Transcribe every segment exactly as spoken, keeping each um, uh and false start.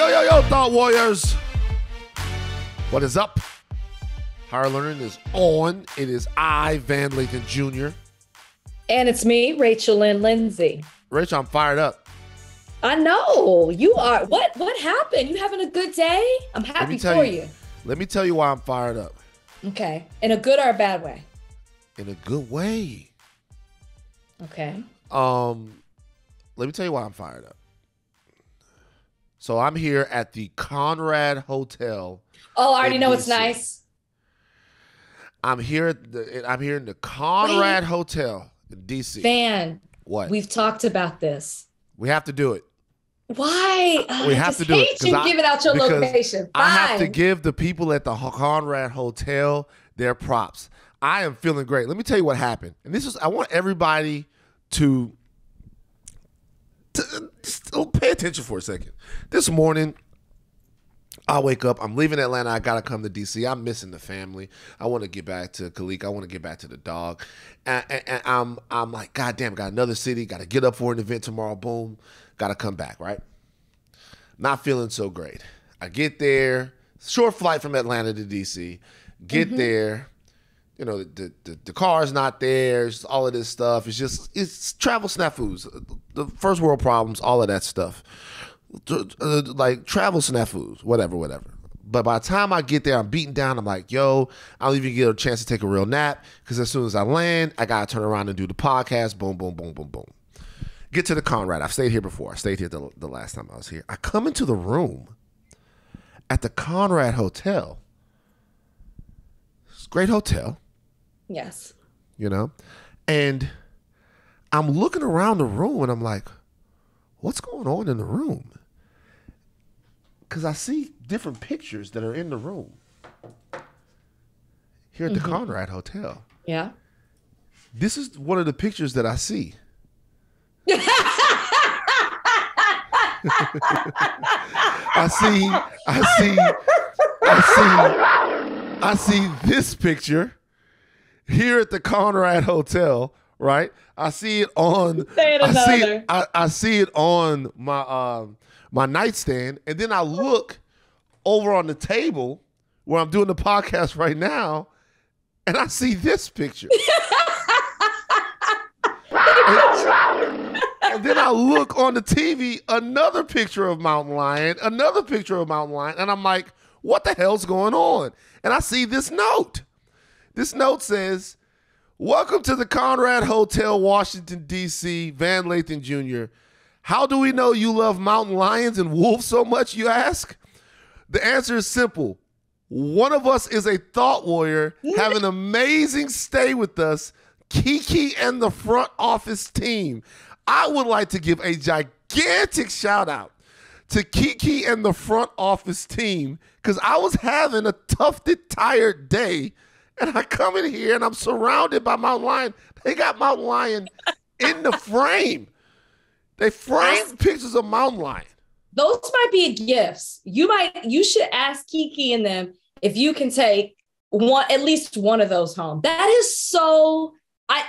Yo, yo, yo, Thought Warriors. What is up? Higher Learning is on. It is I, Van Lathan Junior And it's me, Rachel Lynn Lindsay. Rachel, I'm fired up. I know. You are. What What happened? You having a good day? I'm happy for you, you. Let me tell you why I'm fired up. Okay. In a good or a bad way? In a good way. Okay. Um, let me tell you why I'm fired up. So I'm here at the Conrad Hotel. Oh, I already know it's nice. I'm here at the, I'm here in the Conrad Wait. Hotel in D C. Van, what? We've talked about this. We have to do it. Why? Oh, we I have to do it. You I, give it out your location. Fine. I have to give the people at the Conrad Hotel their props. I am feeling great. Let me tell you what happened. And this is I want everybody to. to oh, pay attention for a second. This morning, I wake up. I'm leaving Atlanta. I got to come to D C. I'm missing the family. I want to get back to Khalik. I want to get back to the dog. And, and, and I'm, I'm like, God damn, got another city. Got to get up for an event tomorrow. Boom. Got to come back, right? Not feeling so great. I get there. Short flight from Atlanta to D C. Get mm-hmm. there. You know, the, the the car's not there, it's all of this stuff. It's just, it's travel snafus, the first world problems, all of that stuff. Like travel snafus, whatever, whatever. But by the time I get there, I'm beaten down. I'm like, yo, I don't even get a chance to take a real nap because as soon as I land, I got to turn around and do the podcast. Boom, boom, boom, boom, boom. Get to the Conrad. I've stayed here before. I stayed here the, the last time I was here. I come into the room at the Conrad Hotel. It's a great hotel. Yes. You know? And I'm looking around the room and I'm like, what's going on in the room? Because I see different pictures that are in the room here at mm-hmm. the Conrad Hotel. Yeah. This is one of the pictures that I see. I see, I see, I see, I see this picture. Here at the Conrad Hotel, right? I see it on I see it, I, I see it on my um my nightstand, and then I look over on the table where I'm doing the podcast right now, and I see this picture. and, and then I look on the T V, another picture of Mountain Lion, another picture of Mountain Lion, and I'm like, what the hell's going on? And I see this note. This note says, welcome to the Conrad Hotel, Washington, D C, Van Lathan Junior How do we know you love mountain lions and wolves so much, you ask? The answer is simple. One of us is a thought warrior. Have an amazing stay with us, Kiki and the front office team. I would like to give a gigantic shout out to Kiki and the front office team because I was having a tufted, tired day. And I come in here and I'm surrounded by Mountain Lion. They got Mountain Lion in the frame. They framed pictures of Mountain Lion. Those might be gifts. You might, you should ask Kiki and them if you can take one, at least one of those home. That is so. I,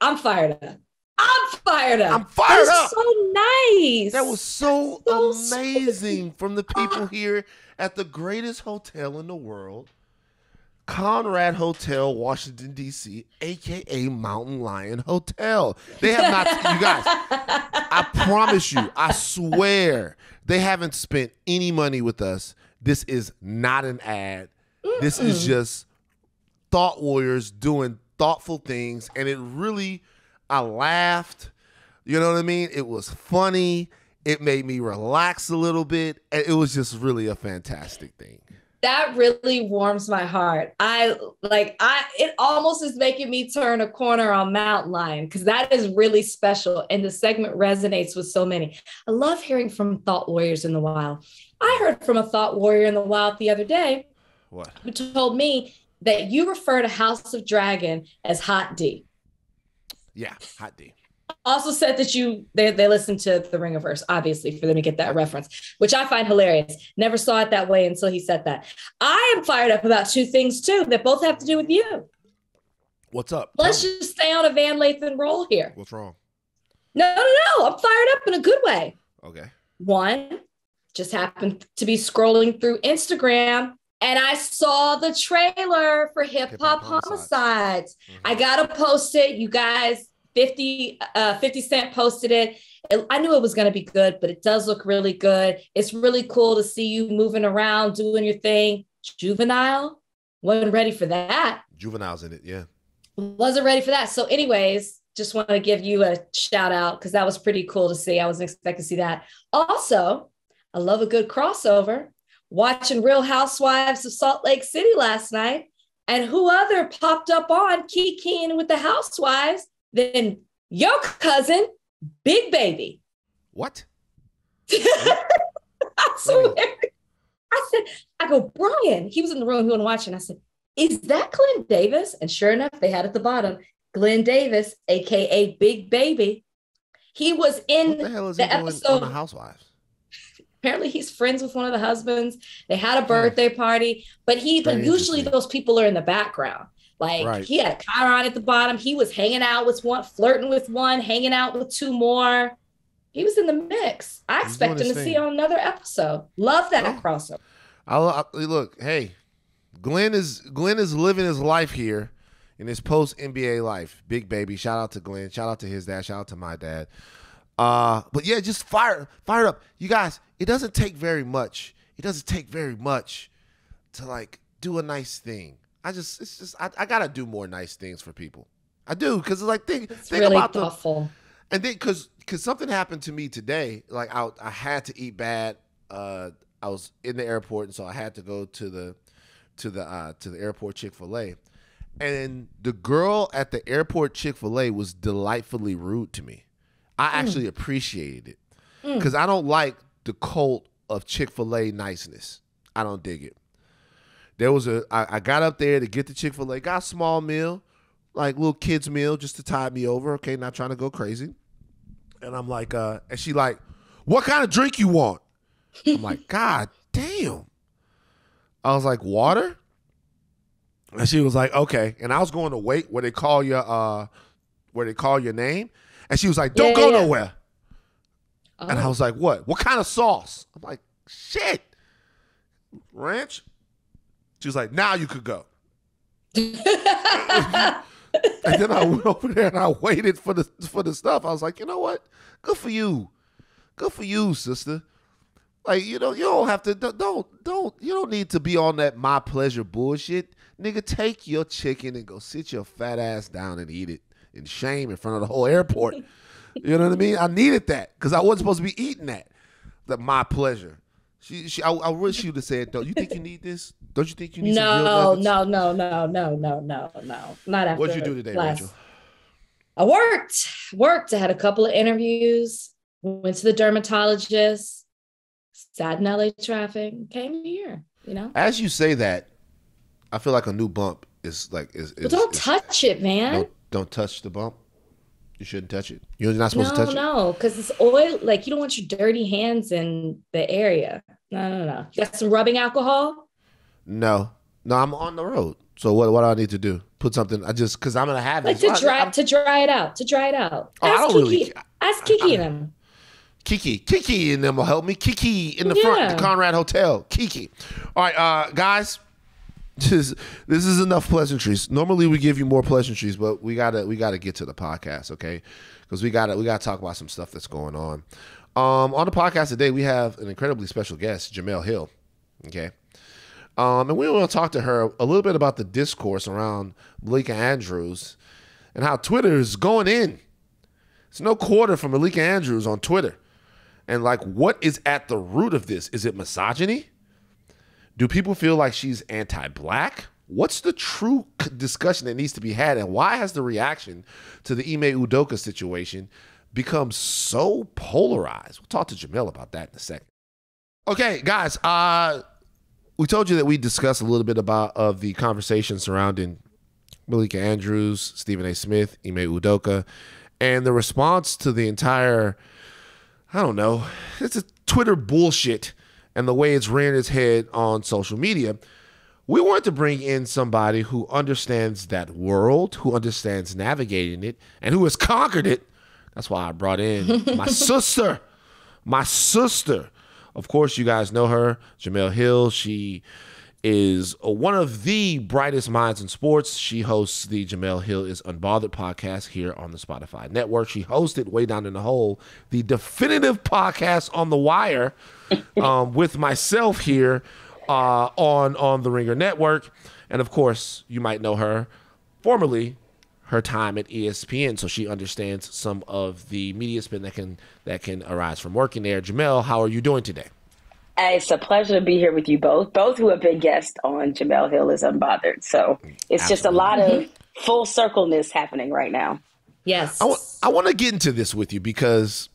I'm fired up. I'm fired up. I'm fired that up. So nice. That was so, so amazing sweet. From the people here at the greatest hotel in the world. Conrad Hotel, Washington, D C, a k a. Mountain Lion Hotel. They have not, you guys, I promise you, I swear, they haven't spent any money with us. This is not an ad. Mm-mm. This is just thought warriors doing thoughtful things. And it really, I laughed. You know what I mean? It was funny. It made me relax a little bit. And it was just really a fantastic thing. That really warms my heart. I like I it almost is making me turn a corner on Mountain Lion because that is really special. And the segment resonates with so many. I love hearing from thought warriors in the wild. I heard from a thought warrior in the wild the other day what? who told me that you refer to House of Dragon as Hot D. Yeah, Hot D. Also said that you they, they listened to the Ringiverse, obviously, for them to get that reference, which I find hilarious. Never saw it that way until he said that. I am fired up about two things, too, that both have to do with you. What's up? Let's Tell just me. Stay on a Van Lathan roll here. What's wrong? No, no, no. I'm fired up in a good way. Okay. One, just happened to be scrolling through Instagram and I saw the trailer for Hip Hop Homicides. Mm-hmm. I got to post it. You guys, fifty, uh, fifty Cent posted it. it. I knew it was going to be good, but it does look really good. It's really cool to see you moving around, doing your thing. Juvenile wasn't ready for that. Juvenile's in it, yeah. Wasn't ready for that. So anyways, just want to give you a shout out because that was pretty cool to see. I wasn't expecting to see that. Also, I love a good crossover. Watching Real Housewives of Salt Lake City last night. And who other popped up on Kikiing with the Housewives than your cousin, Big Baby? What? I swear. I said, I go, Brian, he was in the room, he was watching. I said, is that Glenn Davis? And sure enough, they had at the bottom, Glenn Davis, A K A Big Baby. He was in the, hell is the he episode on the Housewives. Apparently he's friends with one of the husbands. They had a birthday party, but he, but usually those people are in the background. Like right. He had a Chiron at the bottom. He was hanging out with one, flirting with one, hanging out with two more. He was in the mix. I he's expect him to thing. see on another episode. Love that oh. crossover. I'll, I'll, look, hey, Glenn is Glenn is living his life here in his post-N B A life. Big Baby. Shout out to Glenn. Shout out to his dad. Shout out to my dad. Uh, but yeah, just fire, fire up. You guys, it doesn't take very much. It doesn't take very much to like do a nice thing. I just, it's just, I, I gotta do more nice things for people. I do, because it's like, think, it's think really about thoughtful. Them. And then, cause, cause something happened to me today. Like I, I had to eat bad. Uh, I was in the airport, and so I had to go to the, to the, uh, to the airport Chick-fil-A, and the girl at the airport Chick-fil-A was delightfully rude to me. I actually mm. appreciated it because mm. I don't like the cult of Chick-fil-A niceness. I don't dig it. There was a, I, I got up there to get the Chick-fil-A, got a small meal, like little kid's meal just to tide me over. Okay, not trying to go crazy. And I'm like, uh, and she like, what kind of drink you want? I'm like, God damn. I was like, water? And she was like, okay. And I was going to wait where they call your, uh, where they call your name. And she was like, don't yeah, go yeah. nowhere. Oh. And I was like, what? What kind of sauce? I'm like, shit. Ranch? She was like, now you could go. And then I went over there and I waited for the for the stuff. I was like, you know what? Good for you. Good for you, sister. Like, you know, you don't have to, don't, don't, you don't need to be on that my pleasure bullshit. Nigga, take your chicken and go sit your fat ass down and eat it. In shame in front of the whole airport. You know what I mean? I needed that because I wasn't supposed to be eating that. That my pleasure. She, she I, I wish she would have said, don't you think you need this? Don't you think you need no, some real nuggets? No, no, no, no, no, no, no. Not after. What'd you do today, class. Rachel? I worked. Worked. I had a couple of interviews. Went to the dermatologist. Sat in L A traffic. Came here, you know? As you say that, I feel like a new bump is like... is. is don't is, touch it, man. No, don't touch the bump. You shouldn't touch it. You're not supposed no, to touch no, it. No, no, because it's oil. Like, you don't want your dirty hands in the area. No, no, no. You got some rubbing alcohol? No. No, I'm on the road. So what, what do I need to do? Put something, I just, because I'm going to have like this. Like to dry, I, to dry it out, to dry it out. Oh, ask I don't Kiki, really. Ask Kiki I, I, and them. Kiki. Kiki and them will help me. Kiki in the yeah. front, the Conrad Hotel. Kiki. All right, uh, guys. Just, this is enough pleasantries. Normally we give you more pleasantries, but we gotta we gotta get to the podcast, okay? Because we gotta we gotta talk about some stuff that's going on. Um, on the podcast today, we have an incredibly special guest, Jemele Hill. Okay, um, and we want to talk to her a little bit about the discourse around Malika Andrews and how Twitter is going in. It's no quarter for Malika Andrews on Twitter, and like, what is at the root of this? Is it misogyny? Do people feel like she's anti-black? What's the true discussion that needs to be had? And why has the reaction to the Ime Udoka situation become so polarized? We'll talk to Jemele about that in a second. Okay, guys, uh, we told you that we discussed a little bit about of the conversation surrounding Malika Andrews, Stephen A. Smith, Ime Udoka, and the response to the entire, I don't know, it's a Twitter bullshit and the way it's ran its head on social media. We want to bring in somebody who understands that world, who understands navigating it, and who has conquered it. That's why I brought in my sister, my sister, Of course, you guys know her, Jemele Hill. She is one of the brightest minds in sports. She hosts the Jemele Hill is Unbothered podcast here on the Spotify network. She hosted Way Down in the Hole, the definitive podcast on The Wire, um, with myself here uh, on, on the Ringer network. And of course, you might know her formerly her time at E S P N, so she understands some of the media spin that can that can arise from working there. Jemele, how are you doing today? It's a pleasure to be here with you both, both who have been guests on Jemele Hill is Unbothered. So it's Absolutely. just a lot of full circleness happening right now. Yes. I, w- I want to get into this with you because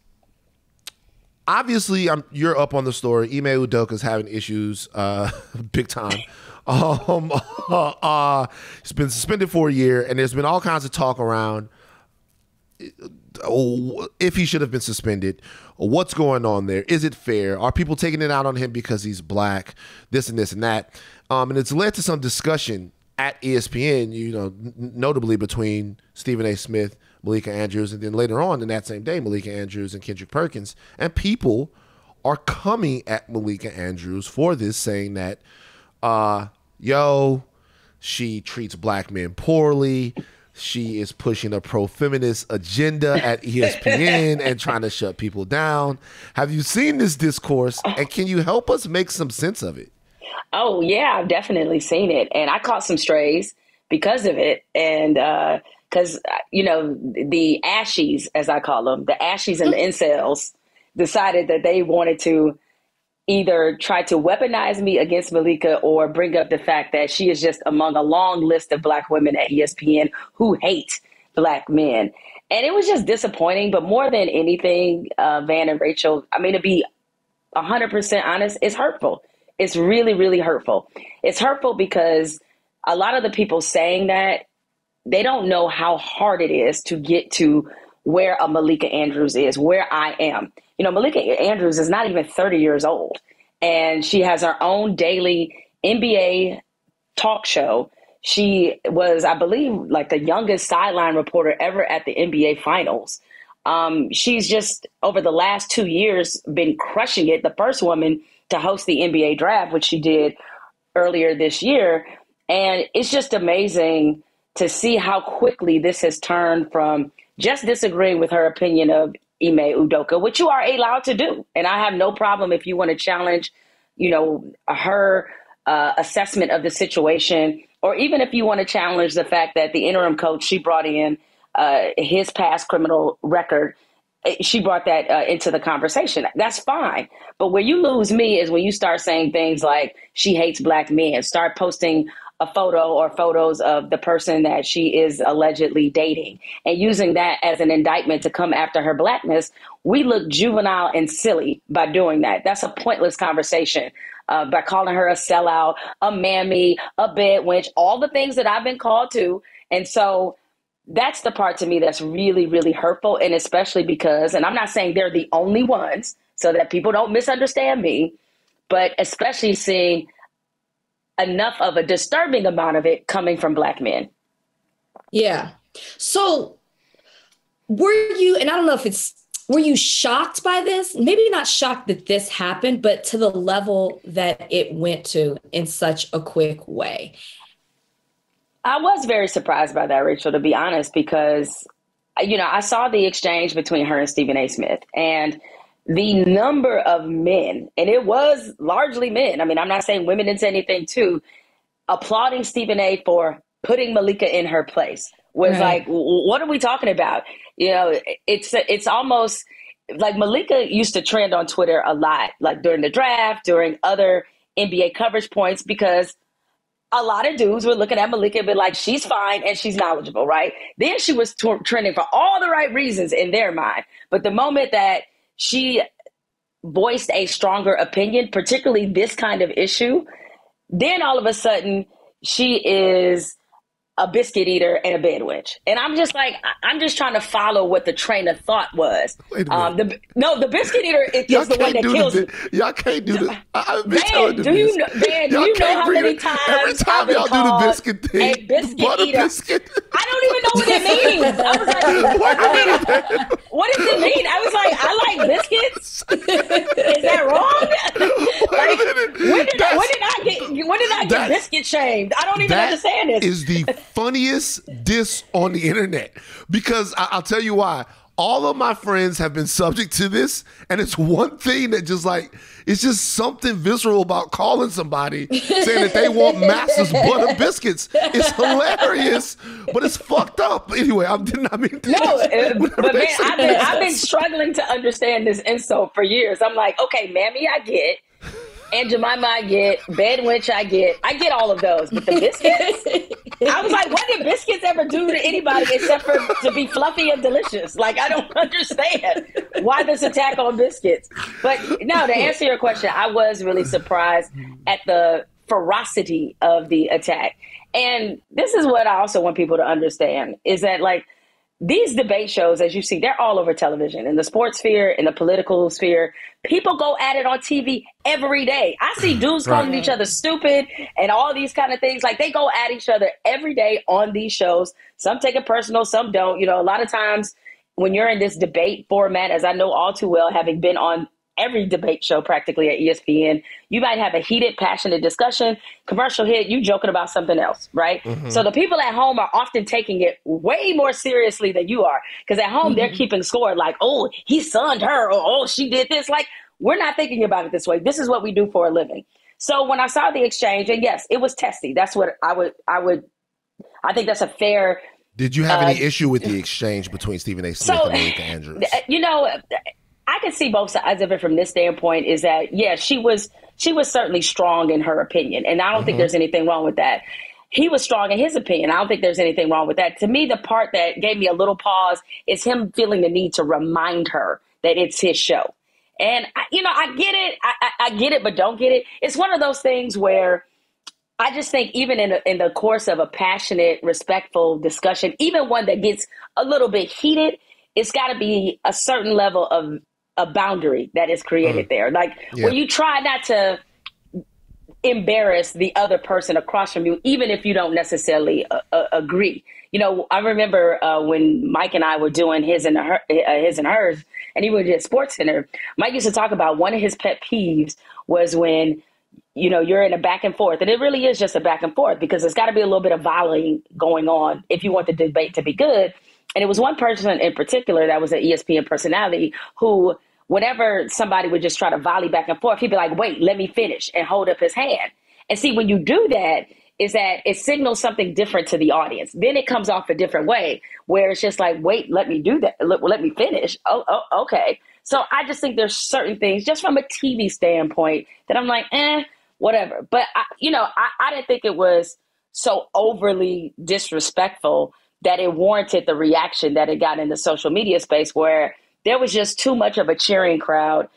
obviously I'm, you're up on the story. Ime Udoka's having issues uh, big time. Um, uh, uh, he's been suspended for a year, and there's been all kinds of talk around if he should have been suspended, what's going on there, is it fair, are people taking it out on him because he's black, this and this and that, um, and it's led to some discussion at E S P N, you know, notably between Stephen A. Smith, Malika Andrews, and then later on in that same day, Malika Andrews and Kendrick Perkins, and people are coming at Malika Andrews for this, saying that uh, yo, she treats black men poorly. She is pushing a pro-feminist agenda at E S P N and trying to shut people down. Have you seen this discourse? And can you help us make some sense of it? Oh, yeah, I've definitely seen it. And I caught some strays because of it. And because, uh, you know, the ashies, as I call them, the ashies and the incels decided that they wanted to either try to weaponize me against Malika or bring up the fact that she is just among a long list of black women at E S P N who hate black men. And it was just disappointing. But more than anything, uh, Van and Rachel, I mean, to be one hundred percent honest, it's hurtful. It's really, really hurtful. It's hurtful because a lot of the people saying that, they don't know how hard it is to get to where a Malika Andrews is, where I am. You know, Malika Andrews is not even thirty years old, and she has her own daily N B A talk show. She was, I believe, like the youngest sideline reporter ever at the N B A Finals. Um, she's just, over the last two years, been crushing it. The first woman to host the N B A draft, which she did earlier this year. And it's just amazing to see how quickly this has turned from just disagreeing with her opinion of Ime Udoka, which you are allowed to do. And I have no problem if you want to challenge, you know, her uh, assessment of the situation, or even if you want to challenge the fact that the interim coach, she brought in uh, his past criminal record. She brought that uh, into the conversation. That's fine. But where you lose me is when you start saying things like she hates black men, start posting a photo or photos of the person that she is allegedly dating and using that as an indictment to come after her blackness. We look juvenile and silly by doing that. That's a pointless conversation uh, by calling her a sellout, a mammy, a bed wench, all the things that I've been called to. And so that's the part to me that's really, really hurtful. And especially because, and I'm not saying they're the only ones so that people don't misunderstand me, but especially seeing enough of a disturbing amount of it coming from black men. Yeah. So were you, and I don't know if it's, were you shocked by this? Maybe not shocked that this happened, but to the level that it went to in such a quick way. I was very surprised by that, Rachel, to be honest, because, you know, I saw the exchange between her and Stephen A. Smith, and the number of men, and it was largely men. I mean, I'm not saying women into anything too, applauding Stephen A. for putting Malika in her place was right. Like, what are we talking about? You know, it's it's almost like Malika used to trend on Twitter a lot, like during the draft, during other N B A coverage points, because a lot of dudes were looking at Malika and be like, she's fine and she's knowledgeable, right? Then she was t- trending for all the right reasons in their mind. But the moment that she voiced a stronger opinion, particularly this kind of issue, then all of a sudden she is a biscuit eater and a bed witch. And I'm just like, I'm just trying to follow what the train of thought was. Um, the, no, the biscuit eater is, is the one that kills the, me. Y'all can't do this. I've been telling do you know, man, do you know how many times every time y'all do the biscuit thing, a biscuit eater. Biscuit. I don't even know what it means. I was like, what, I mean, what does it mean? I was like, I like biscuits. Is that wrong? When did, I, when did I get? When did I get biscuit shamed? I don't even understand this. Is the funniest diss on the internet, because I, I'll tell you why. All of my friends have been subject to this, and it's one thing that just like, it's just something visceral about calling somebody saying that they want Master's butter biscuits. It's hilarious, but it's fucked up. Anyway, I did not mean to. No, it, but man, I've been, I've been struggling to understand this insult for years. I'm like, okay, Mammy, I get. Aunt Jemima, I get. Bedwitch, I get. I get all of those. But the biscuits? I was like, what did biscuits ever do to anybody except for to be fluffy and delicious? Like, I don't understand why this attack on biscuits. But no, to answer your question, I was really surprised at the ferocity of the attack. And this is what I also want people to understand, is that, like, these debate shows, as you see, they're all over television, in the sports sphere, in the political sphere. People go at it on T V every day. I see dudes calling right. each other stupid and all these kind of things. Like, they go at each other every day on these shows. Some take it personal, some don't. You know, a lot of times when you're in this debate format, as I know all too well, having been on every debate show practically at E S P N, you might have a heated, passionate discussion, commercial hit, you joking about something else, right? Mm-hmm. So the people at home are often taking it way more seriously than you are, because at home mm-hmm. they're keeping score, like, oh, he sunned her, or oh, she did this. Like, we're not thinking about it this way. This is what we do for a living. So when I saw the exchange, and yes, it was testy. That's what I would, I would, I think that's a fair. Did you have uh, any issue with the exchange between Stephen A. Smith so, and Malika Andrews? You know, I can see both sides of it from this standpoint, is that, yeah, she was she was certainly strong in her opinion. And I don't mm-hmm. think there's anything wrong with that. He was strong in his opinion. I don't think there's anything wrong with that. To me, the part that gave me a little pause is him feeling the need to remind her that it's his show. And, I, you know, I get it. I, I, I get it, but don't get it. It's one of those things where I just think even in, a, in the course of a passionate, respectful discussion, even one that gets a little bit heated, it's got to be a certain level of a boundary that is created mm. there. Like yeah. where you try not to embarrass the other person across from you, even if you don't necessarily uh, uh, agree. You know, I remember uh, when Mike and I were doing his and her, uh, his and hers, and he would at SportsCenter, Mike used to talk about one of his pet peeves was when, you know, you're in a back and forth, and it really is just a back and forth, because it's got to be a little bit of volleying going on if you want the debate to be good. And it was one person in particular that was an E S P N personality who, whenever somebody would just try to volley back and forth, he'd be like, wait, let me finish, and hold up his hand. And see, when you do that, is that it signals something different to the audience. Then it comes off a different way, where it's just like, wait, let me do that. Let, let me finish. Oh, oh, okay. So I just think there's certain things just from a T V standpoint that I'm like, eh, whatever. But, I, you know, I, I didn't think it was so overly disrespectful that it warranted the reaction that it got in the social media space, where there was just too much of a cheering crowd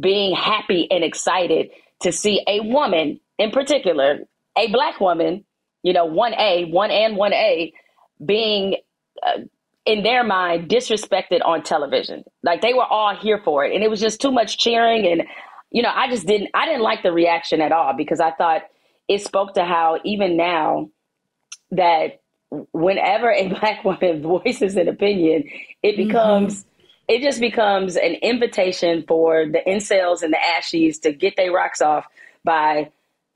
being happy and excited to see a woman in particular, a black woman, you know, one A, one and one A being uh, in their mind disrespected on television. Like, they were all here for it. And it was just too much cheering. And, you know, I just didn't, I didn't like the reaction at all, because I thought it spoke to how even now that whenever a black woman voices an opinion, it becomes mm-hmm. It just becomes an invitation for the incels and the ashies to get their rocks off by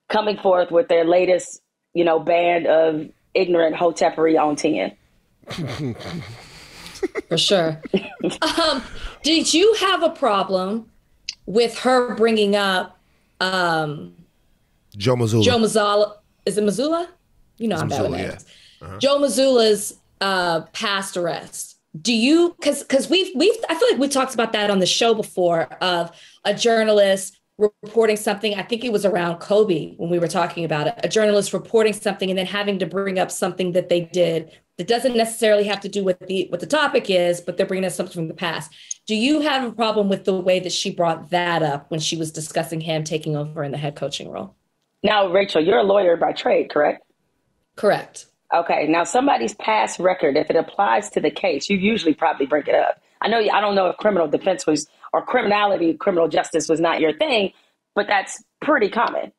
coming forth with their latest, you know, band of ignorant hotepery on ten. For sure. um, did you have a problem with her bringing up um, Joe Mazzulla? Joe Mazzulla. Is it Mazzulla? You know, I'm bad with names. Yeah. Uh-huh. Joe Mazzulla's uh, past arrest. Do you, because because we've, we've, I feel like we talked about that on the show before, of a journalist reporting something, I think it was around Kobe when we were talking about it, a journalist reporting something and then having to bring up something that they did that doesn't necessarily have to do with the, what the topic is, but they're bringing up something from the past. Do you have a problem with the way that she brought that up when she was discussing him taking over in the head coaching role? Now, Rachel, you're a lawyer by trade, correct? Correct. Okay, now somebody's past record, if it applies to the case, you usually probably bring it up. I know, I don't know if criminal defense was, or criminality, criminal justice was not your thing, but that's pretty common,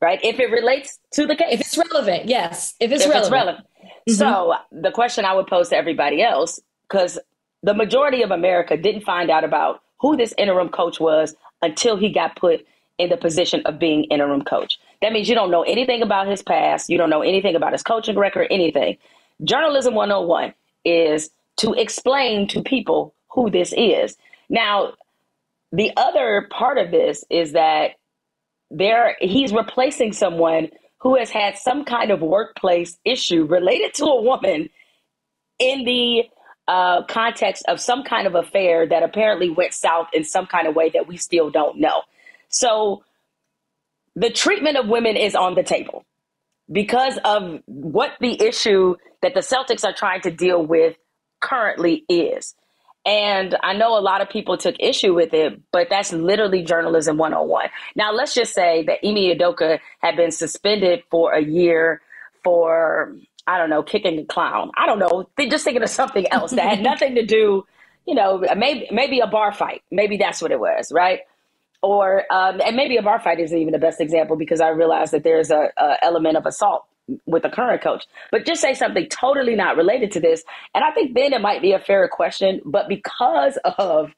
right? If it relates to the case. If it's relevant, yes. If it's if relevant. It's relevant. Mm-hmm. So the question I would pose to everybody else, because the majority of America didn't find out about who this interim coach was until he got put in the position of being interim coach. That means you don't know anything about his past. You don't know anything about his coaching record, anything. Journalism one oh one is to explain to people who this is. Now, the other part of this is that there he's replacing someone who has had some kind of workplace issue related to a woman in the uh, context of some kind of affair that apparently went south in some kind of way that we still don't know. So the treatment of women is on the table because of what the issue that the Celtics are trying to deal with currently is. And I know a lot of people took issue with it, but that's literally journalism one oh one. Now, let's just say that Ime Udoka had been suspended for a year for, I don't know, kicking a clown. I don't know. They're just thinking of something else that had nothing to do, you know, maybe maybe a bar fight. Maybe that's what it was, right? Or um, and maybe a bar fight isn't even the best example because I realize that there's a, a element of assault with the current coach, but just say something totally not related to this. And I think then it might be a fair question, but because of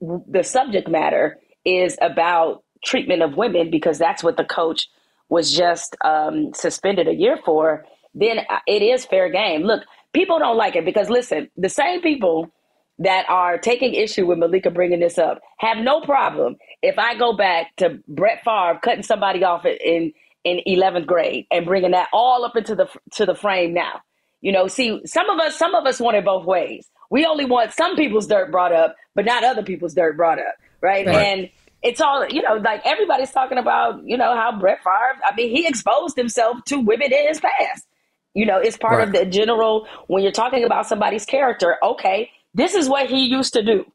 the subject matter is about treatment of women, because that's what the coach was just um, suspended a year for, then it is fair game. Look, people don't like it because listen, the same people that are taking issue with Malika bringing this up have no problem if I go back to Brett Favre cutting somebody off in in eleventh grade and bringing that all up into the to the frame now. You know, see, some of us, some of us want it both ways. We only want some people's dirt brought up, but not other people's dirt brought up, right? Right. And it's all, you know, like everybody's talking about, you know, how Brett Favre, I mean, he exposed himself to women in his past. You know, it's part right. of the general, when you're talking about somebody's character, okay, this is what he used to do.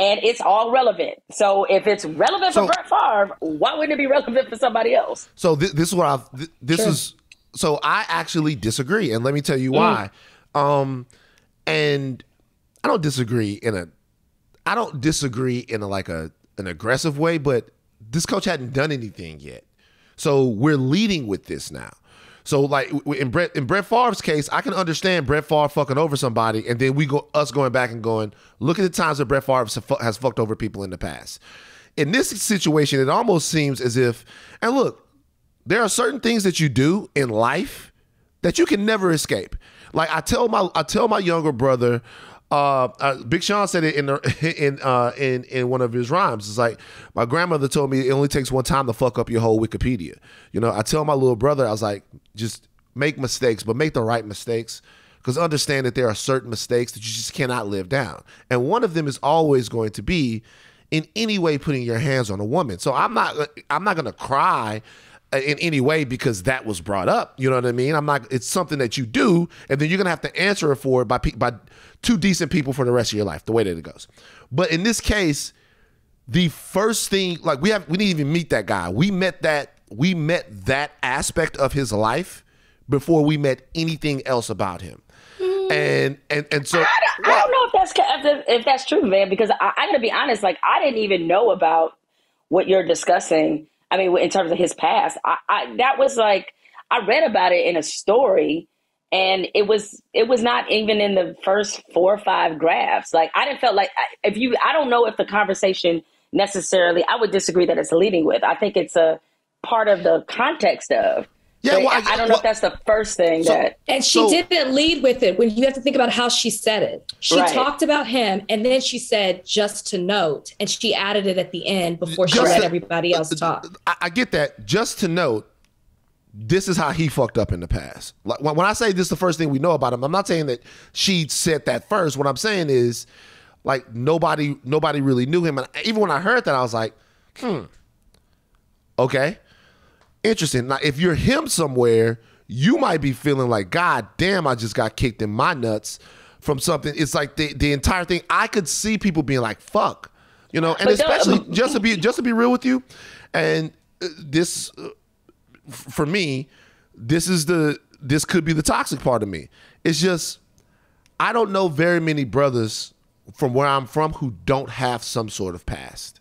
And it's all relevant. So if it's relevant so, for Brett Favre, why wouldn't it be relevant for somebody else? So th this is what I've, th this sure. is, so I actually disagree. And let me tell you why. Mm. Um, and I don't disagree in a, I don't disagree in a, like a, an aggressive way, but this coach hadn't done anything yet. So we're leading with this now. So like in Brett, in Brett Favre's case, I can understand Brett Favre fucking over somebody, and then we go us going back and going, look at the times that Brett Favre has fucked over people in the past. In this situation, it almost seems as if, and look, there are certain things that you do in life that you can never escape. Like I tell my I tell my younger brother, uh, uh, Big Sean said it in the, in uh, in in one of his rhymes. It's like my grandmother told me it only takes one time to fuck up your whole Wikipedia. You know, I tell my little brother, I was like, just make mistakes, but make the right mistakes, because understand that there are certain mistakes that you just cannot live down. And one of them is always going to be in any way putting your hands on a woman. So I'm not I'm not going to cry in any way because that was brought up. You know what I mean? I'm not, it's something that you do, and then you're going to have to answer it for it by, by two decent people for the rest of your life, the way that it goes. But in this case, the first thing, like we have, we didn't even meet that guy. We met that We met that aspect of his life before we met anything else about him, mm. and and and so I don't, I don't know if that's if that's true, man. Because I, I'm gonna be honest, like I didn't even know about what you're discussing. I mean, in terms of his past, I, I that was like I read about it in a story, and it was it was not even in the first four or five graphs. Like I didn't felt like if you, I don't know if the conversation necessarily. I would disagree that it's leading with. I think it's a part of the context of yeah well, I, I don't know well, if that's the first thing so, that and she so, didn't lead with it. When you have to think about how she said it, she right. talked about him, and then she said just to note, and she added it at the end before she let everybody else talk. I, I get that. Just to note, this is how he fucked up in the past. Like when, when I say this is the first thing we know about him, I'm not saying that she said that first. What I'm saying is like nobody nobody really knew him, and even when I heard that, I was like, hmm, okay. Interesting. Now, if you're him somewhere, you might be feeling like, God damn, I just got kicked in my nuts from something. It's like the, the entire thing. I could see people being like, fuck, you know, and but especially just to be just to be real with you. And this uh, for me, this is the this could be the toxic part of me. It's just I don't know very many brothers from where I'm from who don't have some sort of past.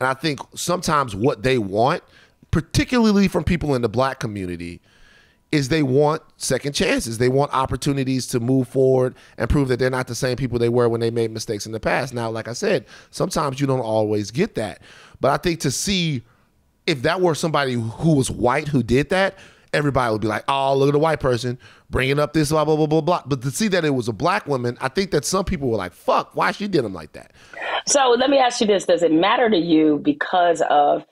And I think sometimes what they want, particularly from people in the black community, is they want second chances. They want opportunities to move forward and prove that they're not the same people they were when they made mistakes in the past. Now, like I said, sometimes you don't always get that. But I think to see if that were somebody who was white who did that, everybody would be like, oh, look at the white person bringing up this blah, blah, blah, blah, blah. But to see that it was a black woman, I think that some people were like, fuck, why she did him like that? So let me ask you this. Does it matter to you because of,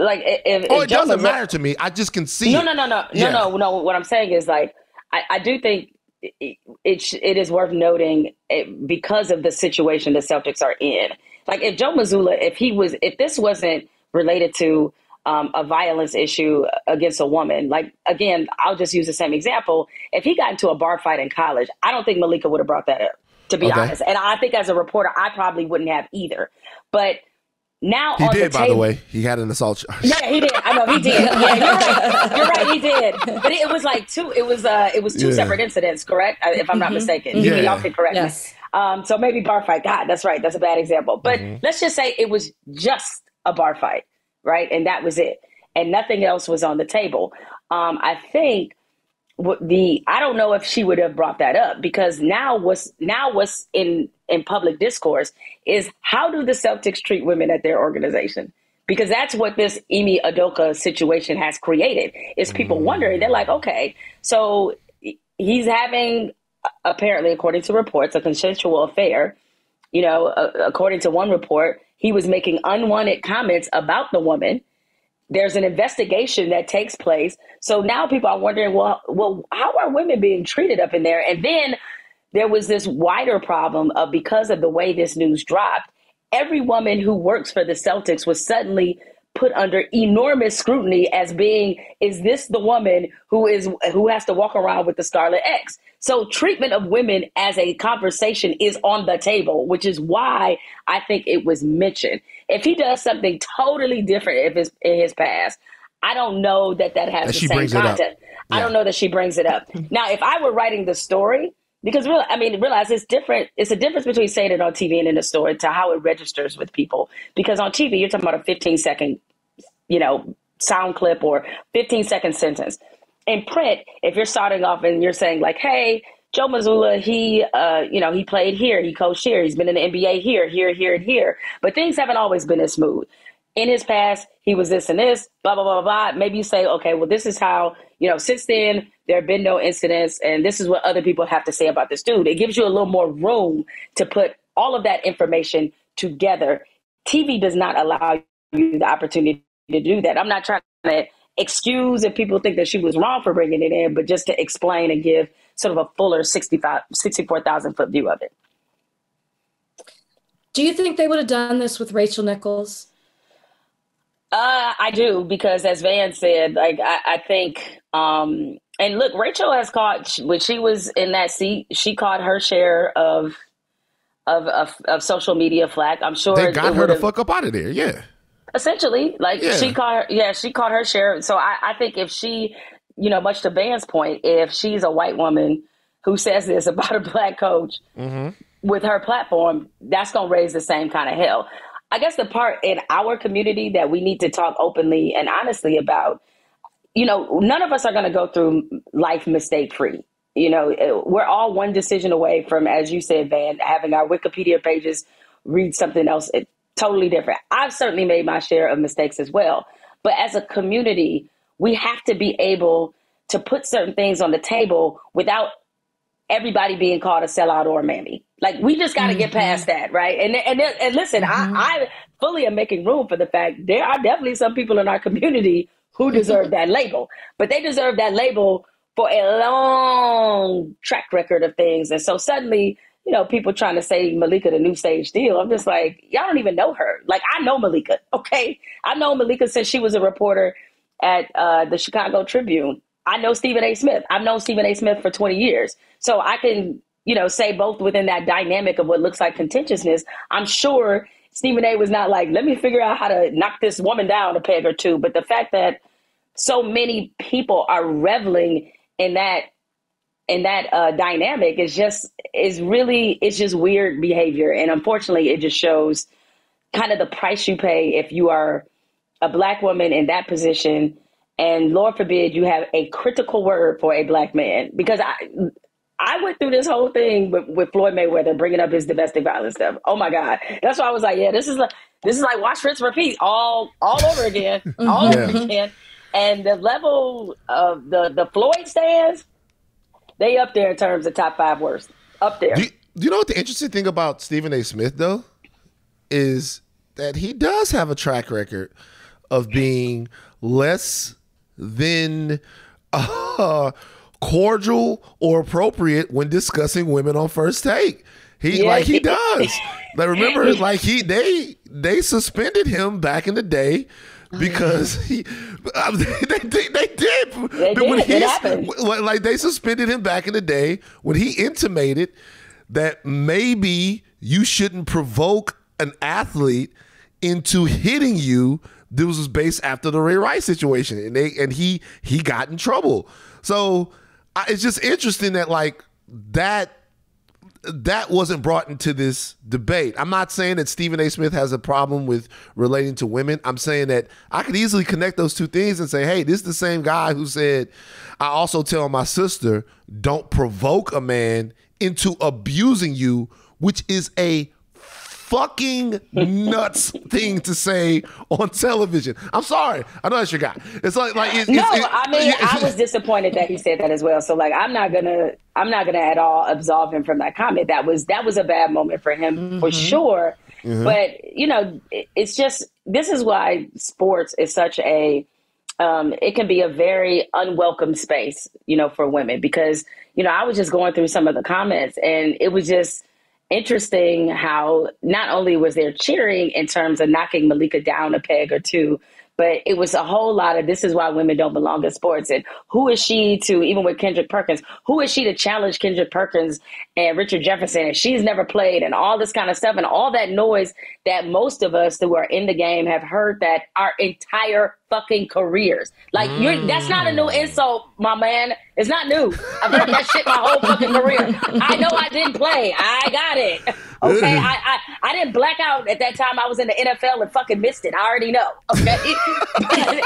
like, if, oh, if it Joe doesn't matter to me. I just can see. No, no, no, no, yeah. no, no, no. What I'm saying is, like, I, I do think it, it it is worth noting it, because of the situation the Celtics are in. Like, if Joe Mazzulla, if he was, if this wasn't related to um, a violence issue against a woman, like, again, I'll just use the same example. If he got into a bar fight in college, I don't think Malika would have brought that up, to be okay. honest. And I think as a reporter, I probably wouldn't have either. But now he on did, the by the way. He had an assault charge. Yeah, he did. I know he did. Yeah, you're right. You're right. He did. But it, it was like two. It was uh, it was two yeah. separate incidents, correct? If I'm not mm-hmm. mistaken, yeah. you, y'all can correct yes. me. Um, so maybe bar fight. God, that's right. That's a bad example. But mm-hmm. let's just say it was just a bar fight, right? And that was it, and nothing else was on the table. Um, I think the I don't know if she would have brought that up, because now what's now what's in. in public discourse is, how do the Celtics treat women at their organization? Because that's what this Ime Udoka situation has created, is people wondering, they're like, okay, so he's having, apparently, according to reports, a consensual affair. You know, uh, according to one report, he was making unwanted comments about the woman. There's an investigation that takes place. So now people are wondering, well, well, how are women being treated up in there? And then there was this wider problem of, because of the way this news dropped, every woman who works for the Celtics was suddenly put under enormous scrutiny as being, is this the woman who is who has to walk around with the Scarlet X? So treatment of women as a conversation is on the table, which is why I think it was mentioned. If he does something totally different if it's in his past, I don't know that that has that the same content. Yeah. I don't know that she brings it up. Now, if I were writing the story, because, real, I mean, realize it's different. It's a difference between saying it on T V and in the store to how it registers with people. Because on T V, you're talking about a fifteen second, you know, sound clip or fifteen second sentence. In print, if you're starting off and you're saying, like, hey, Joe Mazzulla, he, uh, you know, he played here, he coached here, he's been in the N B A here, here, here, and here. But things haven't always been as smooth. In his past, he was this and this, blah, blah, blah, blah, blah. Maybe you say, okay, well, this is how, you know, since then, there have been no incidents, and this is what other people have to say about this dude. It gives you a little more room to put all of that information together. T V does not allow you the opportunity to do that. I'm not trying to excuse if people think that she was wrong for bringing it in, but just to explain and give sort of a fuller sixty-five, sixty-four thousand foot view of it. Do you think they would have done this with Rachel Nichols? Uh, I do, because as Van said, like, I, I think, um, and look, Rachel has caught, when she was in that seat, she caught her share of, of, of, of social media flack. I'm sure they got her to fuck up out of there. Yeah. Essentially, like yeah. she caught, her, yeah, she caught her share. So I, I think if she, you know, much to Van's point, if she's a white woman who says this about a black coach mm-hmm. with her platform, that's going to raise the same kind of hell. I guess the part in our community that we need to talk openly and honestly about, you know, none of us are going to go through life mistake free. You know, we're all one decision away from, as you said, Van, having our Wikipedia pages read something else it, totally different. I've certainly made my share of mistakes as well. But as a community, we have to be able to put certain things on the table without everybody being called a sellout or a mammy. Like, we just got to mm-hmm. get past that, right? And and and listen, mm-hmm. I, I fully am making room for the fact there are definitely some people in our community who deserve that label, but they deserve that label for a long track record of things. And so suddenly, you know, people trying to say Malika the new stage deal, I'm just like, y'all don't even know her. Like, I know Malika, okay? I know Malika since she was a reporter at uh, the Chicago Tribune. I know Stephen A. Smith. I've known Stephen A. Smith for twenty years. So I can, you know, say both within that dynamic of what looks like contentiousness. I'm sure Stephen A. was not like, let me figure out how to knock this woman down a peg or two. But the fact that so many people are reveling in that in that uh, dynamic is just is really it's just weird behavior. And unfortunately, it just shows kind of the price you pay if you are a black woman in that position. And Lord forbid you have a critical word for a black man, because I I went through this whole thing with, with Floyd Mayweather bringing up his domestic violence stuff. Oh, my God. That's why I was like, yeah, this is like This is like watch, rinse, repeat all all over again, mm-hmm. all yeah. over again. And the level of the the Floyd stands, they up there in terms of top five worst. Up there. Do you, do you know what the interesting thing about Stephen A. Smith though is that he does have a track record of being less than uh, cordial or appropriate when discussing women on First Take. He yeah. like he does. Like remember, like he they they suspended him back in the day. Because he, I mean, they, they, they did. They did. When it happened. Like they suspended him back in the day when he intimated that maybe you shouldn't provoke an athlete into hitting you. This was based after the Ray Rice situation, and they and he he got in trouble. So I, it's just interesting that like that that wasn't brought into this debate. I'm not saying that Stephen A. Smith has a problem with relating to women. I'm saying that I could easily connect those two things and say, hey, this is the same guy who said, I also tell my sister, don't provoke a man into abusing you, which is a fucking nuts thing to say on television. I'm sorry. I know that's your guy. It's like, like it, no, it, it, I mean, it, I was disappointed that he said that as well. So like, I'm not gonna, I'm not gonna at all absolve him from that comment. That was, that was a bad moment for him mm-hmm. for sure. Mm-hmm. But you know, it, it's just, this is why sports is such a, um, it can be a very unwelcome space, you know, for women, because, you know, I was just going through some of the comments and it was just interesting how not only was there cheering in terms of knocking Malika down a peg or two, but it was a whole lot of this is why women don't belong in sports. And who is she to, even with Kendrick Perkins, who is she to challenge Kendrick Perkins and Richard Jefferson? And she's never played and all this kind of stuff and all that noise that most of us who are in the game have heard that our entire fucking careers. Like, mm. you're, that's not a new insult, my man. It's not new. I've heard that shit my whole fucking career. I know I didn't play. I got it. Okay, I, I I didn't black out at that time. I was in the N F L and fucking missed it. I already know. Okay,